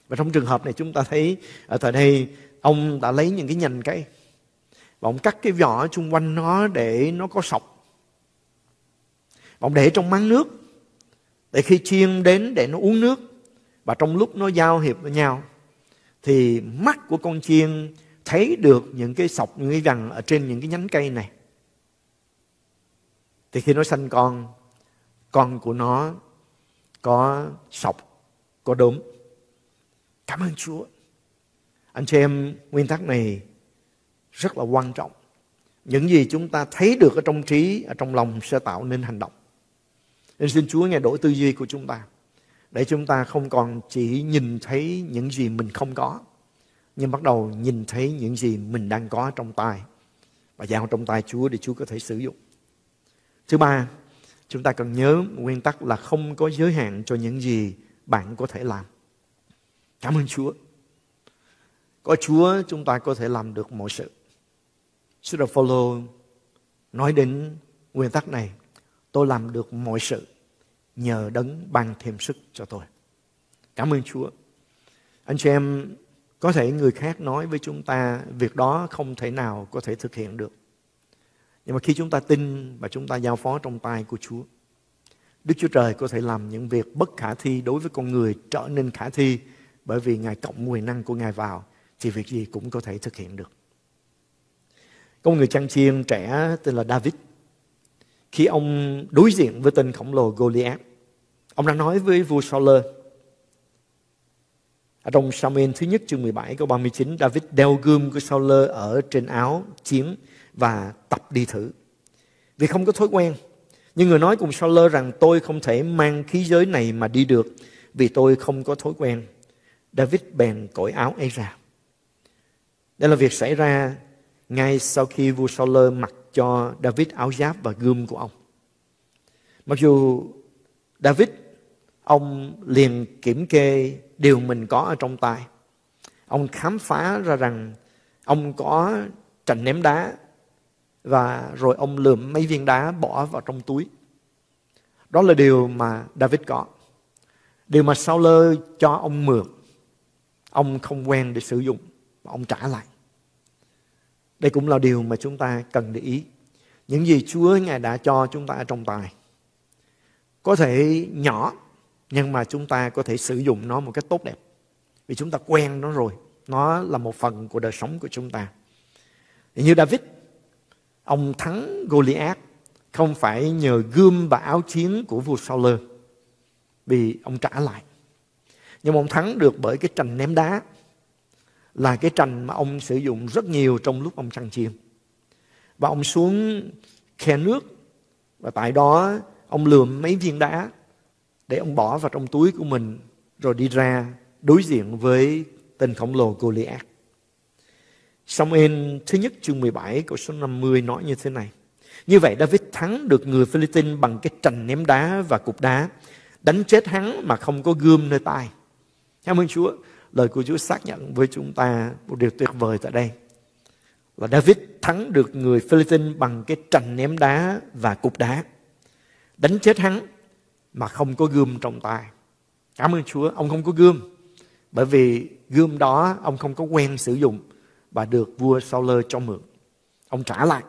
Và trong trường hợp này chúng ta thấy ở thời đây ông đã lấy những cái nhành cây và ông cắt cái vỏ xung quanh nó để nó có sọc. Và ông để trong máng nước để khi chiên đến để nó uống nước. Và trong lúc nó giao hiệp với nhau thì mắt của con chiên thấy được những cái sọc, những cái gằn ở trên những cái nhánh cây này. Thì khi nó sanh con, con của nó có sọc, có đốm. Cảm ơn Chúa. Anh chị em, nguyên tắc này rất là quan trọng. Những gì chúng ta thấy được ở trong trí, ở trong lòng sẽ tạo nên hành động. Nên xin Chúa nghe đổi tư duy của chúng ta, để chúng ta không còn chỉ nhìn thấy những gì mình không có, nhưng bắt đầu nhìn thấy những gì mình đang có trong tay và giao trong tay Chúa để Chúa có thể sử dụng. Thứ ba, chúng ta cần nhớ nguyên tắc là không có giới hạn cho những gì bạn có thể làm. Cảm ơn Chúa. Có Chúa chúng ta có thể làm được mọi sự. Stuart Follow nói đến nguyên tắc này: tôi làm được mọi sự nhờ Đấng ban thêm sức cho tôi. Cảm ơn Chúa. Anh chị em, có thể người khác nói với chúng ta việc đó không thể nào có thể thực hiện được. Nhưng mà khi chúng ta tin và chúng ta giao phó trong tay của Chúa, Đức Chúa Trời có thể làm những việc bất khả thi đối với con người trở nên khả thi, bởi vì Ngài cộng quyền năng của Ngài vào thì việc gì cũng có thể thực hiện được. Có một người chăn chiên trẻ tên là David. Khi ông đối diện với tên khổng lồ Goliath, ông đã nói với vua Saul. Ở trong Samuel thứ nhất chương mười bảy câu ba mươi chín, David đeo gươm của Saul ở trên áo chiến và tập đi thử. Vì không có thói quen, nhưng người nói cùng Saul rằng tôi không thể mang khí giới này mà đi được, vì tôi không có thói quen. David bèn cởi áo ấy ra. Đây là việc xảy ra ngay sau khi vua Saul mặc cho David áo giáp và gươm của ông. Mặc dù David, ông liền kiểm kê điều mình có ở trong tay. Ông khám phá ra rằng ông có trành ném đá, và rồi ông lượm mấy viên đá bỏ vào trong túi. Đó là điều mà David có. Điều mà Saul cho ông mượn, ông không quen để sử dụng, và ông trả lại. Đây cũng là điều mà chúng ta cần để ý. Những gì Chúa Ngài đã cho chúng ta ở trong tay có thể nhỏ, nhưng mà chúng ta có thể sử dụng nó một cách tốt đẹp, vì chúng ta quen nó rồi. Nó là một phần của đời sống của chúng ta. Như David, ông thắng Goliath không phải nhờ gươm và áo chiến của vua Saul, vì ông trả lại. Nhưng mà ông thắng được bởi cái trành ném đá, là cái trành mà ông sử dụng rất nhiều trong lúc ông săn chiên. Và ông xuống khe nước, và tại đó ông lượm mấy viên đá để ông bỏ vào trong túi của mình, rồi đi ra đối diện với tên khổng lồ Goliath. Samuel thứ nhất chương mười bảy câu số năm mươi nói như thế này: như vậy David thắng được người Philistine bằng cái trành ném đá và cục đá, đánh chết hắn mà không có gươm nơi tay. Cảm ơn Chúa. Lời của Chúa xác nhận với chúng ta một điều tuyệt vời tại đây, là David thắng được người Philistine bằng cái trành ném đá và cục đá, đánh chết hắn mà không có gươm trong tay. Cảm ơn Chúa, ông không có gươm, bởi vì gươm đó ông không có quen sử dụng và được vua Saul cho mượn. Ông trả lại.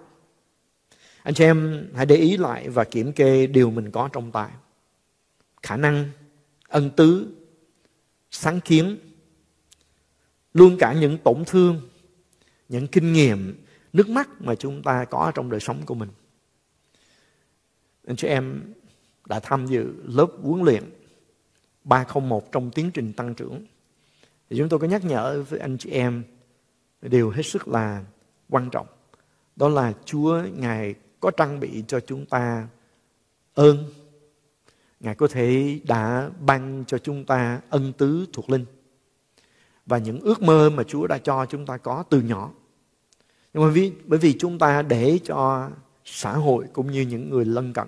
Anh chị em, hãy để ý lại và kiểm kê điều mình có trong tay: khả năng, ân tứ, sáng kiến, luôn cả những tổn thương, những kinh nghiệm, nước mắt mà chúng ta có trong đời sống của mình. Anh chị em đã tham dự lớp huấn luyện ba không một trong tiến trình tăng trưởng, thì chúng tôi có nhắc nhở với anh chị em điều hết sức là quan trọng. Đó là Chúa Ngài có trang bị cho chúng ta ơn. Ngài có thể đã ban cho chúng ta ân tứ thuộc linh, và những ước mơ mà Chúa đã cho chúng ta có từ nhỏ. Nhưng mà vì, bởi vì chúng ta để cho xã hội cũng như những người lân cận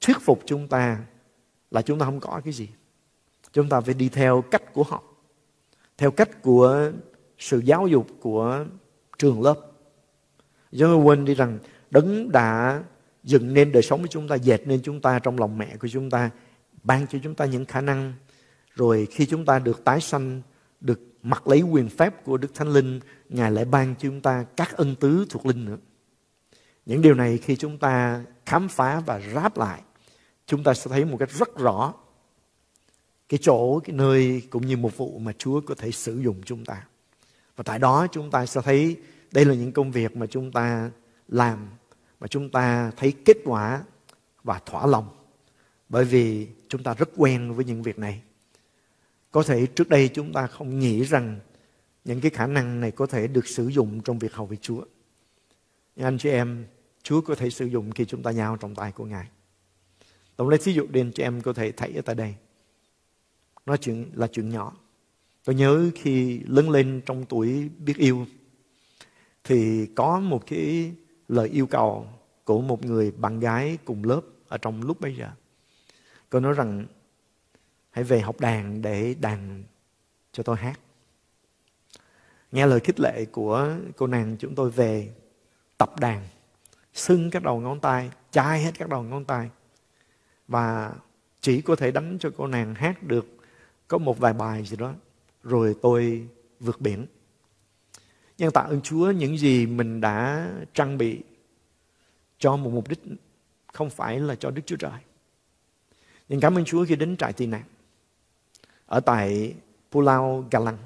thuyết phục chúng ta là chúng ta không có cái gì. Chúng ta phải đi theo cách của họ, theo cách của sự giáo dục của trường lớp. Chúng ta quên đi rằng Đấng đã dựng nên đời sống của chúng ta, dệt nên chúng ta trong lòng mẹ của chúng ta, ban cho chúng ta những khả năng. Rồi khi chúng ta được tái sanh, được mặc lấy quyền phép của Đức Thánh Linh, Ngài lại ban cho chúng ta các ân tứ thuộc linh nữa. Những điều này khi chúng ta khám phá và ráp lại, chúng ta sẽ thấy một cách rất rõ cái chỗ, cái nơi cũng như một vụ mà Chúa có thể sử dụng chúng ta. Và tại đó chúng ta sẽ thấy đây là những công việc mà chúng ta làm, mà chúng ta thấy kết quả và thỏa lòng. Bởi vì chúng ta rất quen với những việc này. Có thể trước đây chúng ta không nghĩ rằng những cái khả năng này có thể được sử dụng trong việc hầu việc Chúa. Nhưng anh chị em, Chúa có thể sử dụng khi chúng ta nhau trong tay của Ngài. Tổng lấy thí dụ đến cho em có thể thấy ở tại đây. Nó chuyện là chuyện nhỏ. Tôi nhớ khi lớn lên trong tuổi biết yêu, thì có một cái lời yêu cầu của một người bạn gái cùng lớp ở trong lúc bây giờ. Cô nói rằng hãy về học đàn để đàn cho tôi hát. Nghe lời khích lệ của cô nàng, chúng tôi về tập đàn, sưng các đầu ngón tay, chai hết các đầu ngón tay. Và chỉ có thể đánh cho cô nàng hát được có một vài bài gì đó. Rồi tôi vượt biển. Nhưng tạ ơn Chúa, những gì mình đã trang bị cho một mục đích không phải là cho Đức Chúa Trời. Nhưng cảm ơn Chúa khi đến trại tị nạn ở tại Pulau Galang,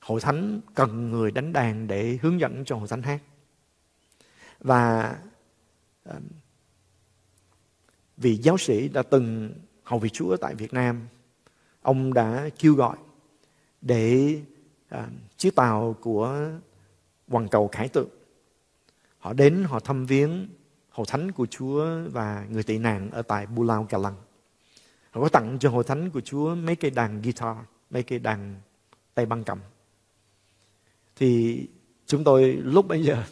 Hội Thánh cần người đánh đàn để hướng dẫn cho Hội Thánh hát. Và vị giáo sĩ đã từng hầu việc Chúa tại Việt Nam, ông đã kêu gọi để à, chiếc tàu của Hoàn Cầu Khải Tượng, họ đến họ thăm viếng Hội Thánh của Chúa và người tị nạn ở tại Pulau Galang. Họ có tặng cho Hội Thánh của Chúa mấy cây đàn guitar, mấy cây đàn tay băng cầm. Thì chúng tôi lúc bấy giờ,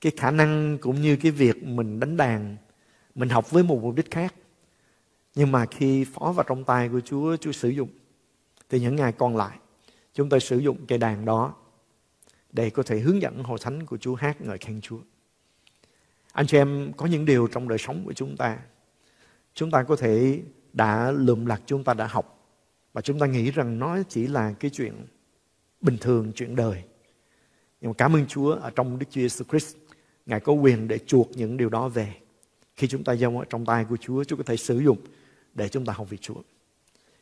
cái khả năng cũng như cái việc mình đánh đàn, mình học với một mục đích khác. Nhưng mà khi phó vào trong tay của Chúa, Chúa sử dụng, thì những ngày còn lại, chúng tôi sử dụng cây đàn đó để có thể hướng dẫn Hội Thánh của Chúa hát ngợi khen Chúa. Anh chị em, có những điều trong đời sống của chúng ta, chúng ta có thể đã lượm lạc, chúng ta đã học, và chúng ta nghĩ rằng nó chỉ là cái chuyện bình thường, chuyện đời. Nhưng mà cảm ơn Chúa, ở trong Đức Chúa Jesus Christ, Ngài có quyền để chuộc những điều đó về. Khi chúng ta giao ở trong tay của Chúa, Chúa có thể sử dụng để chúng ta học việc Chúa.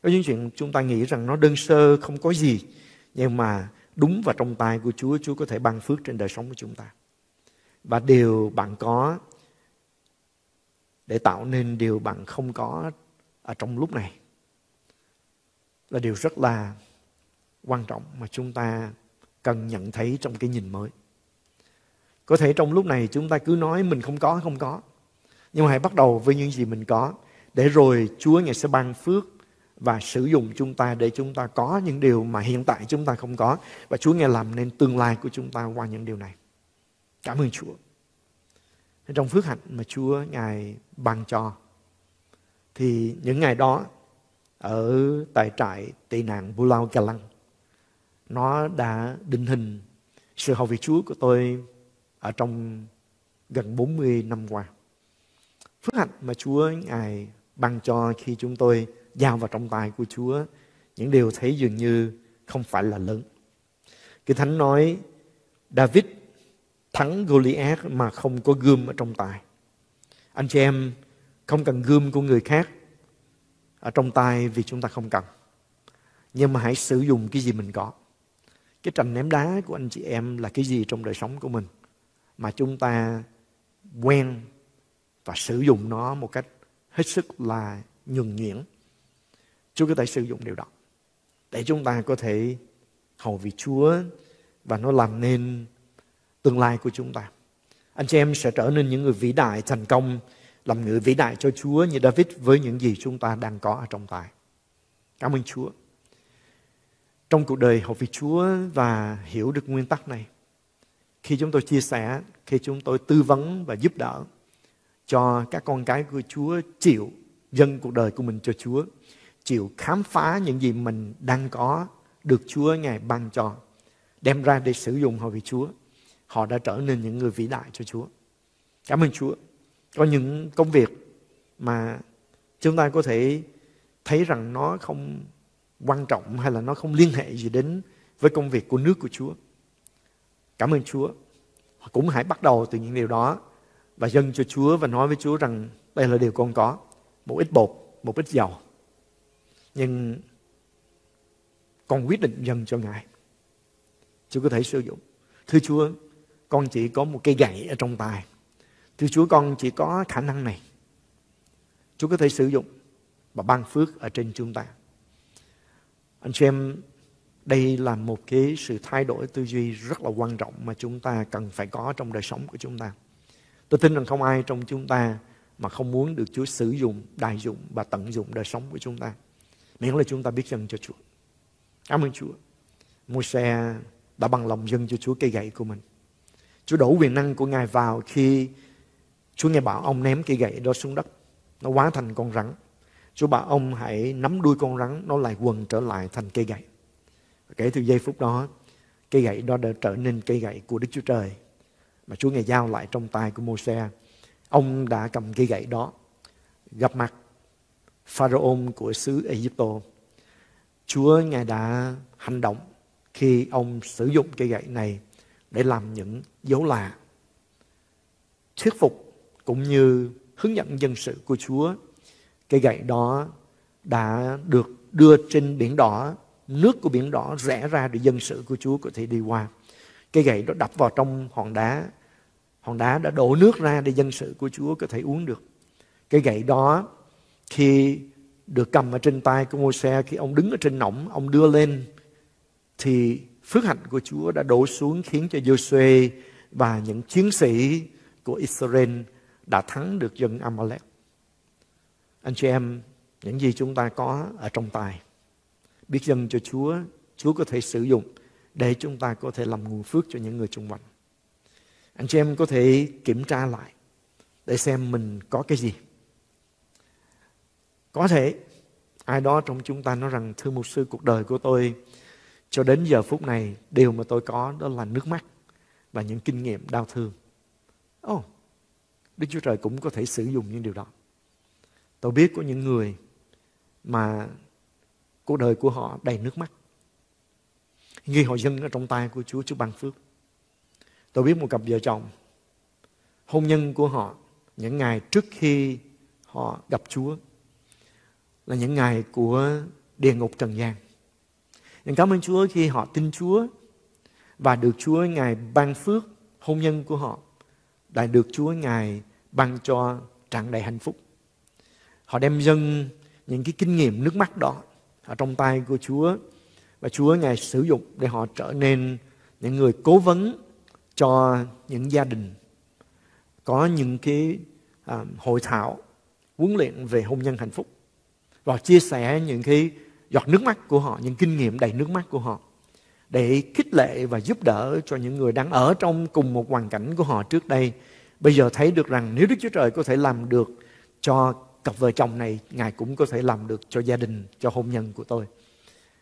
Có những chuyện chúng ta nghĩ rằng nó đơn sơ, không có gì, nhưng mà đúng vào trong tay của Chúa, Chúa có thể ban phước trên đời sống của chúng ta. Và điều bạn có để tạo nên điều bạn không có ở trong lúc này là điều rất là quan trọng mà chúng ta cần nhận thấy trong cái nhìn mới. Có thể trong lúc này chúng ta cứ nói mình không có, không có. Nhưng mà hãy bắt đầu với những gì mình có, để rồi Chúa Ngài sẽ ban phước và sử dụng chúng ta để chúng ta có những điều mà hiện tại chúng ta không có. Và Chúa Ngài làm nên tương lai của chúng ta qua những điều này. Cảm ơn Chúa. Trong phước hạnh mà Chúa Ngài ban cho, thì những ngày đó ở tại trại tị nạn Pulau Galang, nó đã định hình sự hầu việc Chúa của tôi ở trong gần bốn mươi năm qua. Phước hạnh mà Chúa Ngài ban cho khi chúng tôi giao vào trong tay của Chúa những điều thấy dường như không phải là lớn. Kinh Thánh nói David thắng Goliath mà không có gươm ở trong tay. Anh chị em, không cần gươm của người khác ở trong tay vì chúng ta không cần. Nhưng mà hãy sử dụng cái gì mình có. Cái trành ném đá của anh chị em là cái gì trong đời sống của mình mà chúng ta quen và sử dụng nó một cách hết sức là nhuần nhuyễn. Chúa có thể sử dụng điều đó để chúng ta có thể hầu vì Chúa và nó làm nên tương lai của chúng ta. Anh chị em sẽ trở nên những người vĩ đại, thành công, làm người vĩ đại cho Chúa như David với những gì chúng ta đang có ở trong tay. Cảm ơn Chúa. Trong cuộc đời hầu vì Chúa và hiểu được nguyên tắc này, khi chúng tôi chia sẻ, khi chúng tôi tư vấn và giúp đỡ cho các con cái của Chúa chịu dâng cuộc đời của mình cho Chúa, chịu khám phá những gì mình đang có được Chúa Ngài ban cho, đem ra để sử dụng họ vì Chúa, họ đã trở nên những người vĩ đại cho Chúa. Cảm ơn Chúa. Có những công việc mà chúng ta có thể thấy rằng nó không quan trọng hay là nó không liên hệ gì đến với công việc của nước của Chúa. Cảm ơn Chúa. Cũng hãy bắt đầu từ những điều đó và dâng cho Chúa và nói với Chúa rằng đây là điều con có. Một ít bột, một ít dầu. Nhưng con quyết định dâng cho Ngài. Chúa có thể sử dụng. Thưa Chúa, con chỉ có một cây gậy ở trong tay. Thưa Chúa, con chỉ có khả năng này. Chúa có thể sử dụng và ban phước ở trên chúng ta. Anh chị em, đây là một cái sự thay đổi tư duy rất là quan trọng mà chúng ta cần phải có trong đời sống của chúng ta. Tôi tin rằng không ai trong chúng ta mà không muốn được Chúa sử dụng, đại dụng và tận dụng đời sống của chúng ta. Miễn là chúng ta biết dâng cho Chúa. Cảm ơn Chúa. Môi-se đã bằng lòng dâng cho Chúa cây gậy của mình. Chúa đổ quyền năng của Ngài vào khi Chúa nghe bảo ông ném cây gậy đó xuống đất. Nó hóa thành con rắn. Chúa bảo ông hãy nắm đuôi con rắn, nó lại quần trở lại thành cây gậy. Và kể từ giây phút đó, cây gậy đó đã trở nên cây gậy của Đức Chúa Trời. Mà Chúa Ngài giao lại trong tay của Môi-se. Ông đã cầm cây gậy đó, gặp mặt Pharaoh của xứ Ai Cập. Chúa Ngài đã hành động khi ông sử dụng cây gậy này để làm những dấu lạ, thuyết phục cũng như hướng dẫn dân sự của Chúa. Cây gậy đó đã được đưa trên biển đỏ, nước của biển đỏ rẽ ra để dân sự của Chúa có thể đi qua. Cây gậy đó đập vào trong hòn đá, hòn đá đã đổ nước ra để dân sự của Chúa có thể uống được. Cây gậy đó khi được cầm ở trên tay của Môi-se, khi ông đứng ở trên nỏng, ông đưa lên thì phước hạnh của Chúa đã đổ xuống khiến cho Giô-suê và những chiến sĩ của Israel đã thắng được dân Amalek. Anh chị em, những gì chúng ta có ở trong tay, biết dâng cho Chúa, Chúa có thể sử dụng để chúng ta có thể làm nguồn phước cho những người xung quanh. Anh chị em có thể kiểm tra lại để xem mình có cái gì. Có thể ai đó trong chúng ta nói rằng thưa mục sư, cuộc đời của tôi cho đến giờ phút này điều mà tôi có đó là nước mắt và những kinh nghiệm đau thương. Ồ, oh, Đức Chúa Trời cũng có thể sử dụng những điều đó. Tôi biết có những người mà cuộc đời của họ đầy nước mắt. Khi họ dâng ở trong tay của Chúa, Chúa ban phước. Tôi biết một cặp vợ chồng, hôn nhân của họ những ngày trước khi họ gặp Chúa là những ngày của địa ngục trần gian. Nhưng cảm ơn Chúa khi họ tin Chúa và được Chúa Ngài ban phước, hôn nhân của họ đã được Chúa Ngài ban cho tràn đầy hạnh phúc. Họ đem dâng những cái kinh nghiệm nước mắt đó ở trong tay của Chúa và Chúa Ngài sử dụng để họ trở nên những người cố vấn cho những gia đình, có những cái à, hội thảo huấn luyện về hôn nhân hạnh phúc. Và chia sẻ những cái giọt nước mắt của họ, những kinh nghiệm đầy nước mắt của họ để khích lệ và giúp đỡ cho những người đang ở trong cùng một hoàn cảnh của họ trước đây. Bây giờ thấy được rằng nếu Đức Chúa Trời có thể làm được cho cặp vợ chồng này, Ngài cũng có thể làm được cho gia đình, cho hôn nhân của tôi.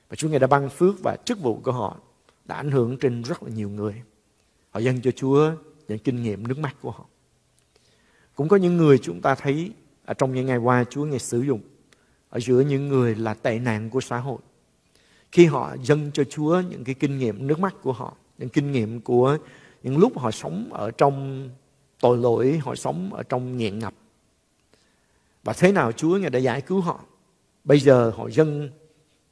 Và Chúa Ngài đã ban phước và chức vụ của họ đã ảnh hưởng trên rất là nhiều người. Họ dâng cho Chúa những kinh nghiệm nước mắt của họ. Cũng có những người chúng ta thấy ở trong những ngày qua Chúa Ngài sử dụng ở giữa những người là tệ nạn của xã hội. Khi họ dâng cho Chúa những cái kinh nghiệm nước mắt của họ, những kinh nghiệm của những lúc họ sống ở trong tội lỗi, họ sống ở trong nghiện ngập. Và thế nào Chúa Ngài đã giải cứu họ. Bây giờ họ dâng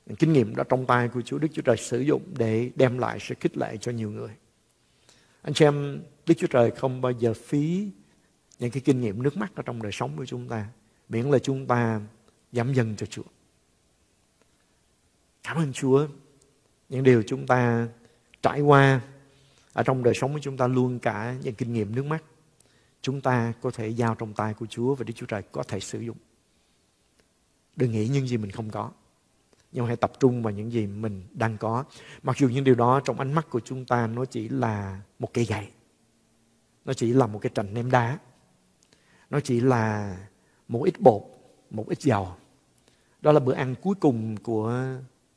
những kinh nghiệm đó trong tay của Chúa, Đức Chúa Trời sử dụng để đem lại sự khích lệ cho nhiều người. Anh xem, Đức Chúa Trời không bao giờ phí những cái kinh nghiệm nước mắt ở trong đời sống của chúng ta, miễn là chúng ta dám dâng cho Chúa. Cảm ơn Chúa. Những điều chúng ta trải qua ở trong đời sống của chúng ta luôn cả những kinh nghiệm nước mắt, chúng ta có thể giao trong tay của Chúa và Đức Chúa Trời có thể sử dụng. Đừng nghĩ những gì mình không có, Nhưng hãy tập trung vào những gì mình đang có. Mặc dù những điều đó trong ánh mắt của chúng ta nó chỉ là một cây gậy, nó chỉ là một cái trành ném đá, nó chỉ là một ít bột, một ít dầu. Đó là bữa ăn cuối cùng của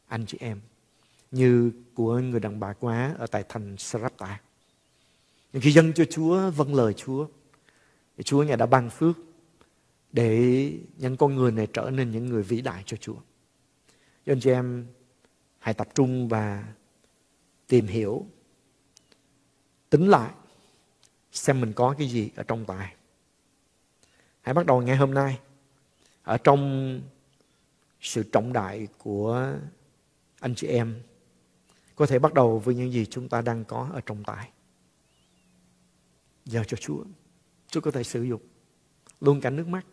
anh chị em, như của người đàn bà quá ở tại thành Sarapta. Nhưng khi dân cho Chúa, vâng lời Chúa, thì Chúa Ngài đã ban phước để những con người này trở nên những người vĩ đại cho Chúa. Cho anh chị em hãy tập trung và tìm hiểu, tính lại xem mình có cái gì ở trong tài. Hãy bắt đầu ngay hôm nay, ở trong sự trọng đại của anh chị em, có thể bắt đầu với những gì chúng ta đang có ở trong tài. Giao cho Chúa, Chúa có thể sử dụng luôn cả nước mắt,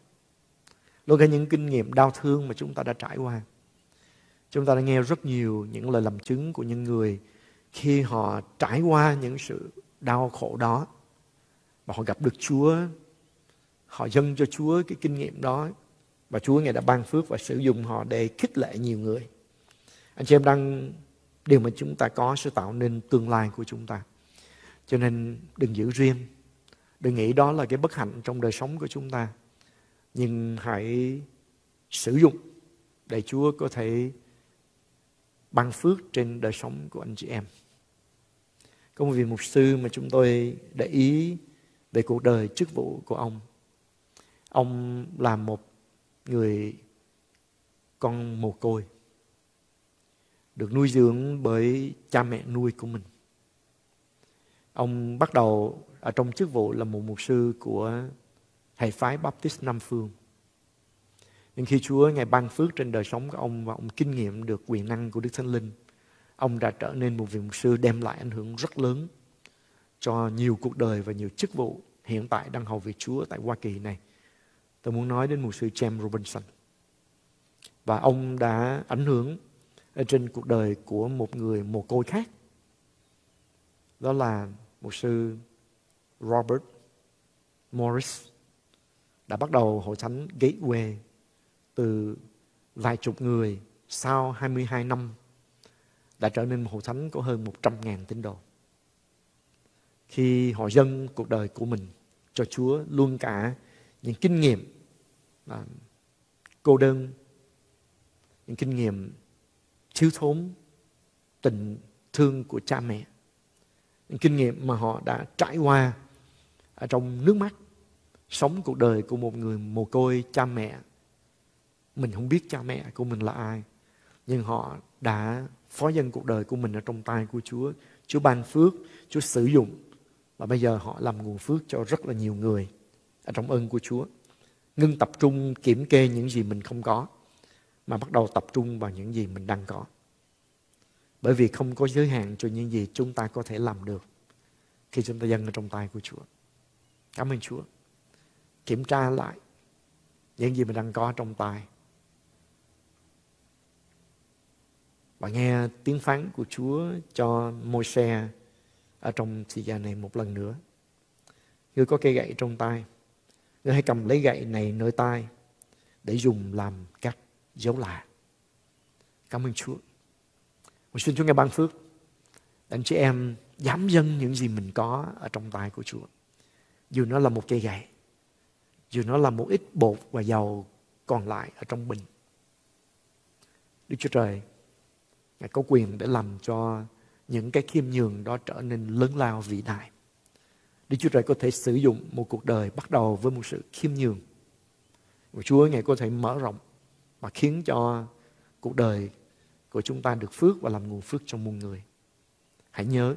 luôn cả những kinh nghiệm đau thương mà chúng ta đã trải qua. Chúng ta đã nghe rất nhiều những lời làm chứng của những người khi họ trải qua những sự đau khổ đó và họ gặp được Chúa, họ dâng cho Chúa cái kinh nghiệm đó và Chúa Ngài đã ban phước và sử dụng họ để khích lệ nhiều người. Anh chị em đang, điều mà chúng ta có sẽ tạo nên tương lai của chúng ta. Cho nên đừng giữ riêng, đừng nghĩ đó là cái bất hạnh trong đời sống của chúng ta. Nhưng hãy sử dụng để Chúa có thể ban phước trên đời sống của anh chị em. Có một vị mục sư mà chúng tôi để ý về cuộc đời chức vụ của ông. Ông là một người con mồ côi, được nuôi dưỡng bởi cha mẹ nuôi của mình. Ông bắt đầu ở trong chức vụ là một mục sư của hệ phái Baptist Nam Phương. Nhưng khi Chúa Ngài ban phước trên đời sống của ông và ông kinh nghiệm được quyền năng của Đức Thánh Linh, ông đã trở nên một vị mục sư đem lại ảnh hưởng rất lớn cho nhiều cuộc đời và nhiều chức vụ hiện tại đang hầu việc Chúa tại Hoa Kỳ này. Tôi muốn nói đến mục sư James Robinson. Và ông đã ảnh hưởng trên cuộc đời của một người mồ côi khác. Đó là mục sư Robert Morris, đã bắt đầu hội thánh Gateway từ vài chục người, sau hai mươi hai năm đã trở nên một hội thánh có hơn một trăm nghìn tín đồ. Khi họ dâng cuộc đời của mình cho Chúa, luôn cả những kinh nghiệm à, cô đơn, những kinh nghiệm thiếu thốn tình thương của cha mẹ, những kinh nghiệm mà họ đã trải qua ở trong nước mắt, sống cuộc đời của một người mồ côi cha mẹ. Mình không biết cha mẹ của mình là ai, nhưng họ đã phó dâng cuộc đời của mình ở trong tay của Chúa. Chúa ban phước, Chúa sử dụng, và bây giờ họ làm nguồn phước cho rất là nhiều người ở trong ơn của Chúa. Ngưng tập trung kiểm kê những gì mình không có, mà bắt đầu tập trung vào những gì mình đang có. Bởi vì không có giới hạn cho những gì chúng ta có thể làm được khi chúng ta dâng ở trong tay của Chúa. Cảm ơn Chúa. Kiểm tra lại những gì mình đang có trong tay và nghe tiếng phán của Chúa cho Môi-se ở trong thời gian này một lần nữa. Ngươi có cây gậy trong tay, ngươi hãy cầm lấy gậy này nơi tay để dùng làm các dấu lạ. Cảm ơn Chúa. Mình xin Chúa Ngài ban phước anh chị em dám dâng những gì mình có ở trong tay của Chúa. Dù nó là một cây gậy, dù nó là một ít bột và dầu còn lại ở trong bình, Đức Chúa Trời Ngài có quyền để làm cho những cái khiêm nhường đó trở nên lớn lao vĩ đại. Đức Chúa Trời có thể sử dụng một cuộc đời bắt đầu với một sự khiêm nhường. Và Chúa Ngài có thể mở rộng và khiến cho cuộc đời của chúng ta được phước và làm nguồn phước cho muôn người. Hãy nhớ,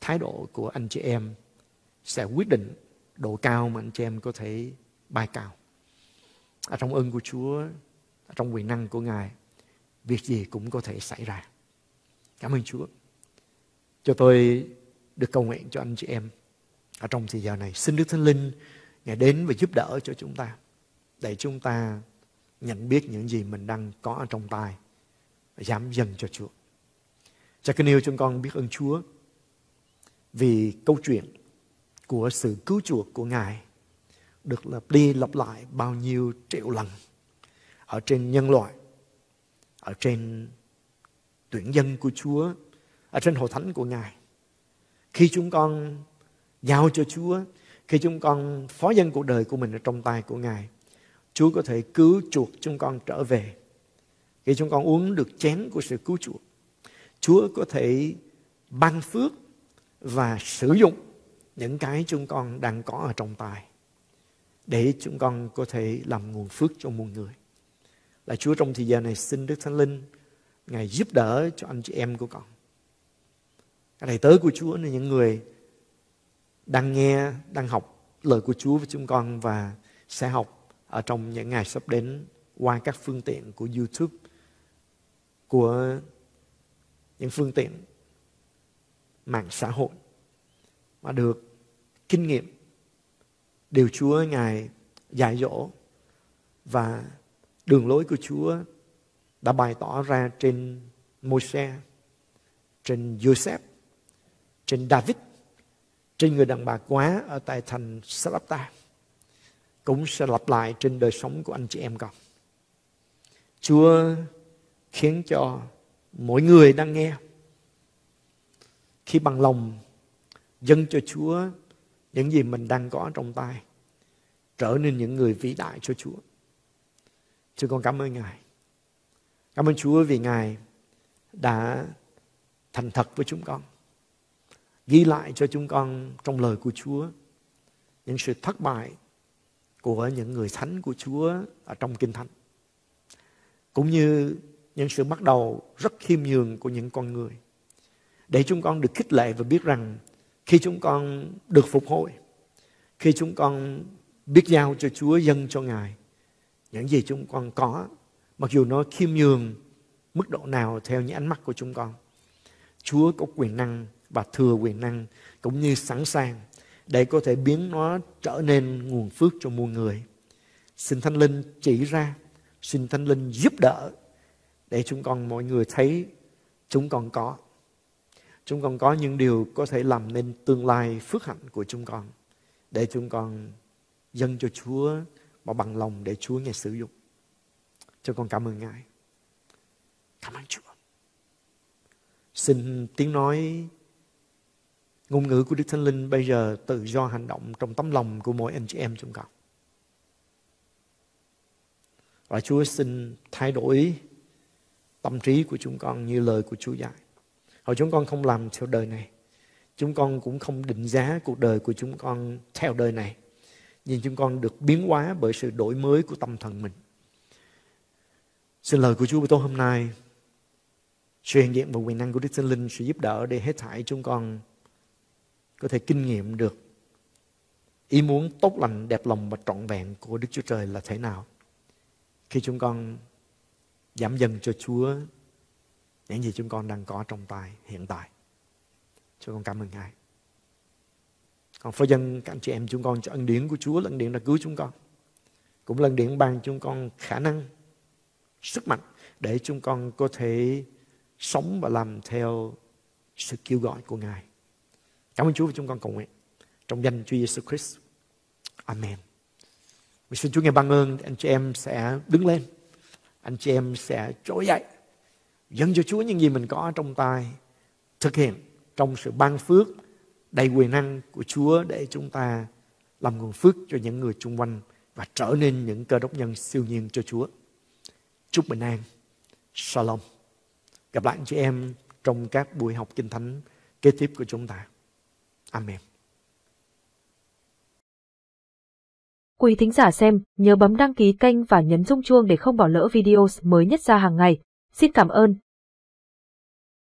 thái độ của anh chị em sẽ quyết định độ cao mà anh chị em có thể bay cao. Ở trong ơn của Chúa, ở trong quyền năng của Ngài, việc gì cũng có thể xảy ra. Cảm ơn Chúa. Cho tôi được cầu nguyện cho anh chị em ở trong thời giờ này. Xin Đức Thánh Linh Ngài đến và giúp đỡ cho chúng ta, để chúng ta nhận biết những gì mình đang có ở trong tay và dám dâng cho Chúa. Cha kính yêu, chúng con biết ơn Chúa vì câu chuyện của sự cứu chuộc của Ngài được lặp đi lặp lại bao nhiêu triệu lần ở trên nhân loại, ở trên tuyển dân của Chúa, ở trên hội thánh của Ngài. Khi chúng con giao cho Chúa, khi chúng con phó dâng cuộc đời của mình ở trong tay của Ngài, Chúa có thể cứu chuộc chúng con trở về. Khi chúng con uống được chén của sự cứu chuộc, Chúa có thể ban phước và sử dụng những cái chúng con đang có ở trong tay để chúng con có thể làm nguồn phước cho muôn người. Là Chúa trong thời gian này xin Đức Thánh Linh Ngài giúp đỡ cho anh chị em của con, các thầy tớ của Chúa, là những người đang nghe, đang học lời của Chúa với chúng con và sẽ học ở trong những ngày sắp đến qua các phương tiện của YouTube, của những phương tiện mạng xã hội, mà được kinh nghiệm điều Chúa Ngài dạy dỗ và đường lối của Chúa đã bày tỏ ra trên Môi-se, trên Giô-sép, trên David, trên người đàn bà quá ở tại thành Sarepta, cũng sẽ lặp lại trên đời sống của anh chị em con. Chúa khiến cho mỗi người đang nghe, khi bằng lòng dâng cho Chúa những gì mình đang có trong tay, trở nên những người vĩ đại cho Chúa. Chúng con cảm ơn Ngài. Cảm ơn Chúa vì Ngài đã thành thật với chúng con, ghi lại cho chúng con trong lời của Chúa những sự thất bại của những người thánh của Chúa ở trong Kinh Thánh, cũng như những sự bắt đầu rất khiêm nhường của những con người, để chúng con được khích lệ và biết rằng khi chúng con được phục hồi, khi chúng con biết giao cho Chúa, dâng cho Ngài những gì chúng con có, mặc dù nó khiêm nhường mức độ nào theo những ánh mắt của chúng con, Chúa có quyền năng và thừa quyền năng cũng như sẵn sàng để có thể biến nó trở nên nguồn phước cho muôn người. Xin Thánh Linh chỉ ra, xin Thánh Linh giúp đỡ để chúng con mọi người thấy chúng con có. Chúng con có những điều có thể làm nên tương lai phước hạnh của chúng con, để chúng con dâng cho Chúa mà bằng lòng để Chúa Ngài sử dụng. Chúng con cảm ơn Ngài. Cảm ơn Chúa. Xin tiếng nói, ngôn ngữ của Đức Thánh Linh bây giờ tự do hành động trong tấm lòng của mỗi anh chị em chúng con. Và Chúa xin thay đổi tâm trí của chúng con như lời của Chúa dạy. Hồi chúng con không làm theo đời này, chúng con cũng không định giá cuộc đời của chúng con theo đời này, nhưng chúng con được biến hóa bởi sự đổi mới của tâm thần mình. Xin lời của Chúa buổi tối hôm nay, sự hiện diện và quyền năng của Đức Thánh Linh sẽ giúp đỡ để hết thảy chúng con có thể kinh nghiệm được ý muốn tốt lành, đẹp lòng và trọn vẹn của Đức Chúa Trời là thế nào khi chúng con giảm dần cho Chúa những gì chúng con đang có trong tay hiện tại. Chúng con cảm ơn Ngài. Còn phó dâng các anh chị em chúng con cho ân điển của Chúa, là ân điển đã cứu chúng con, cũng là ân điển ban chúng con khả năng, sức mạnh để chúng con có thể sống và làm theo sự kêu gọi của Ngài. Cảm ơn Chúa và chúng con cầu nguyện trong danh Chúa Giêsu Christ. Amen. Mình xin Chúa Ngài ban ơn, anh chị em sẽ đứng lên, anh chị em sẽ trỗi dậy, dâng cho Chúa những gì mình có trong tay, thực hiện trong sự ban phước đầy quyền năng của Chúa để chúng ta làm nguồn phước cho những người xung quanh và trở nên những cơ đốc nhân siêu nhiên cho Chúa. Chúc bình an. Shalom. Gặp lại anh chị em trong các buổi học Kinh Thánh kế tiếp của chúng ta. Amen. Quý thính giả xem, nhớ bấm đăng ký kênh và nhấn rung chuông để không bỏ lỡ video mới nhất ra hàng ngày. Xin cảm ơn.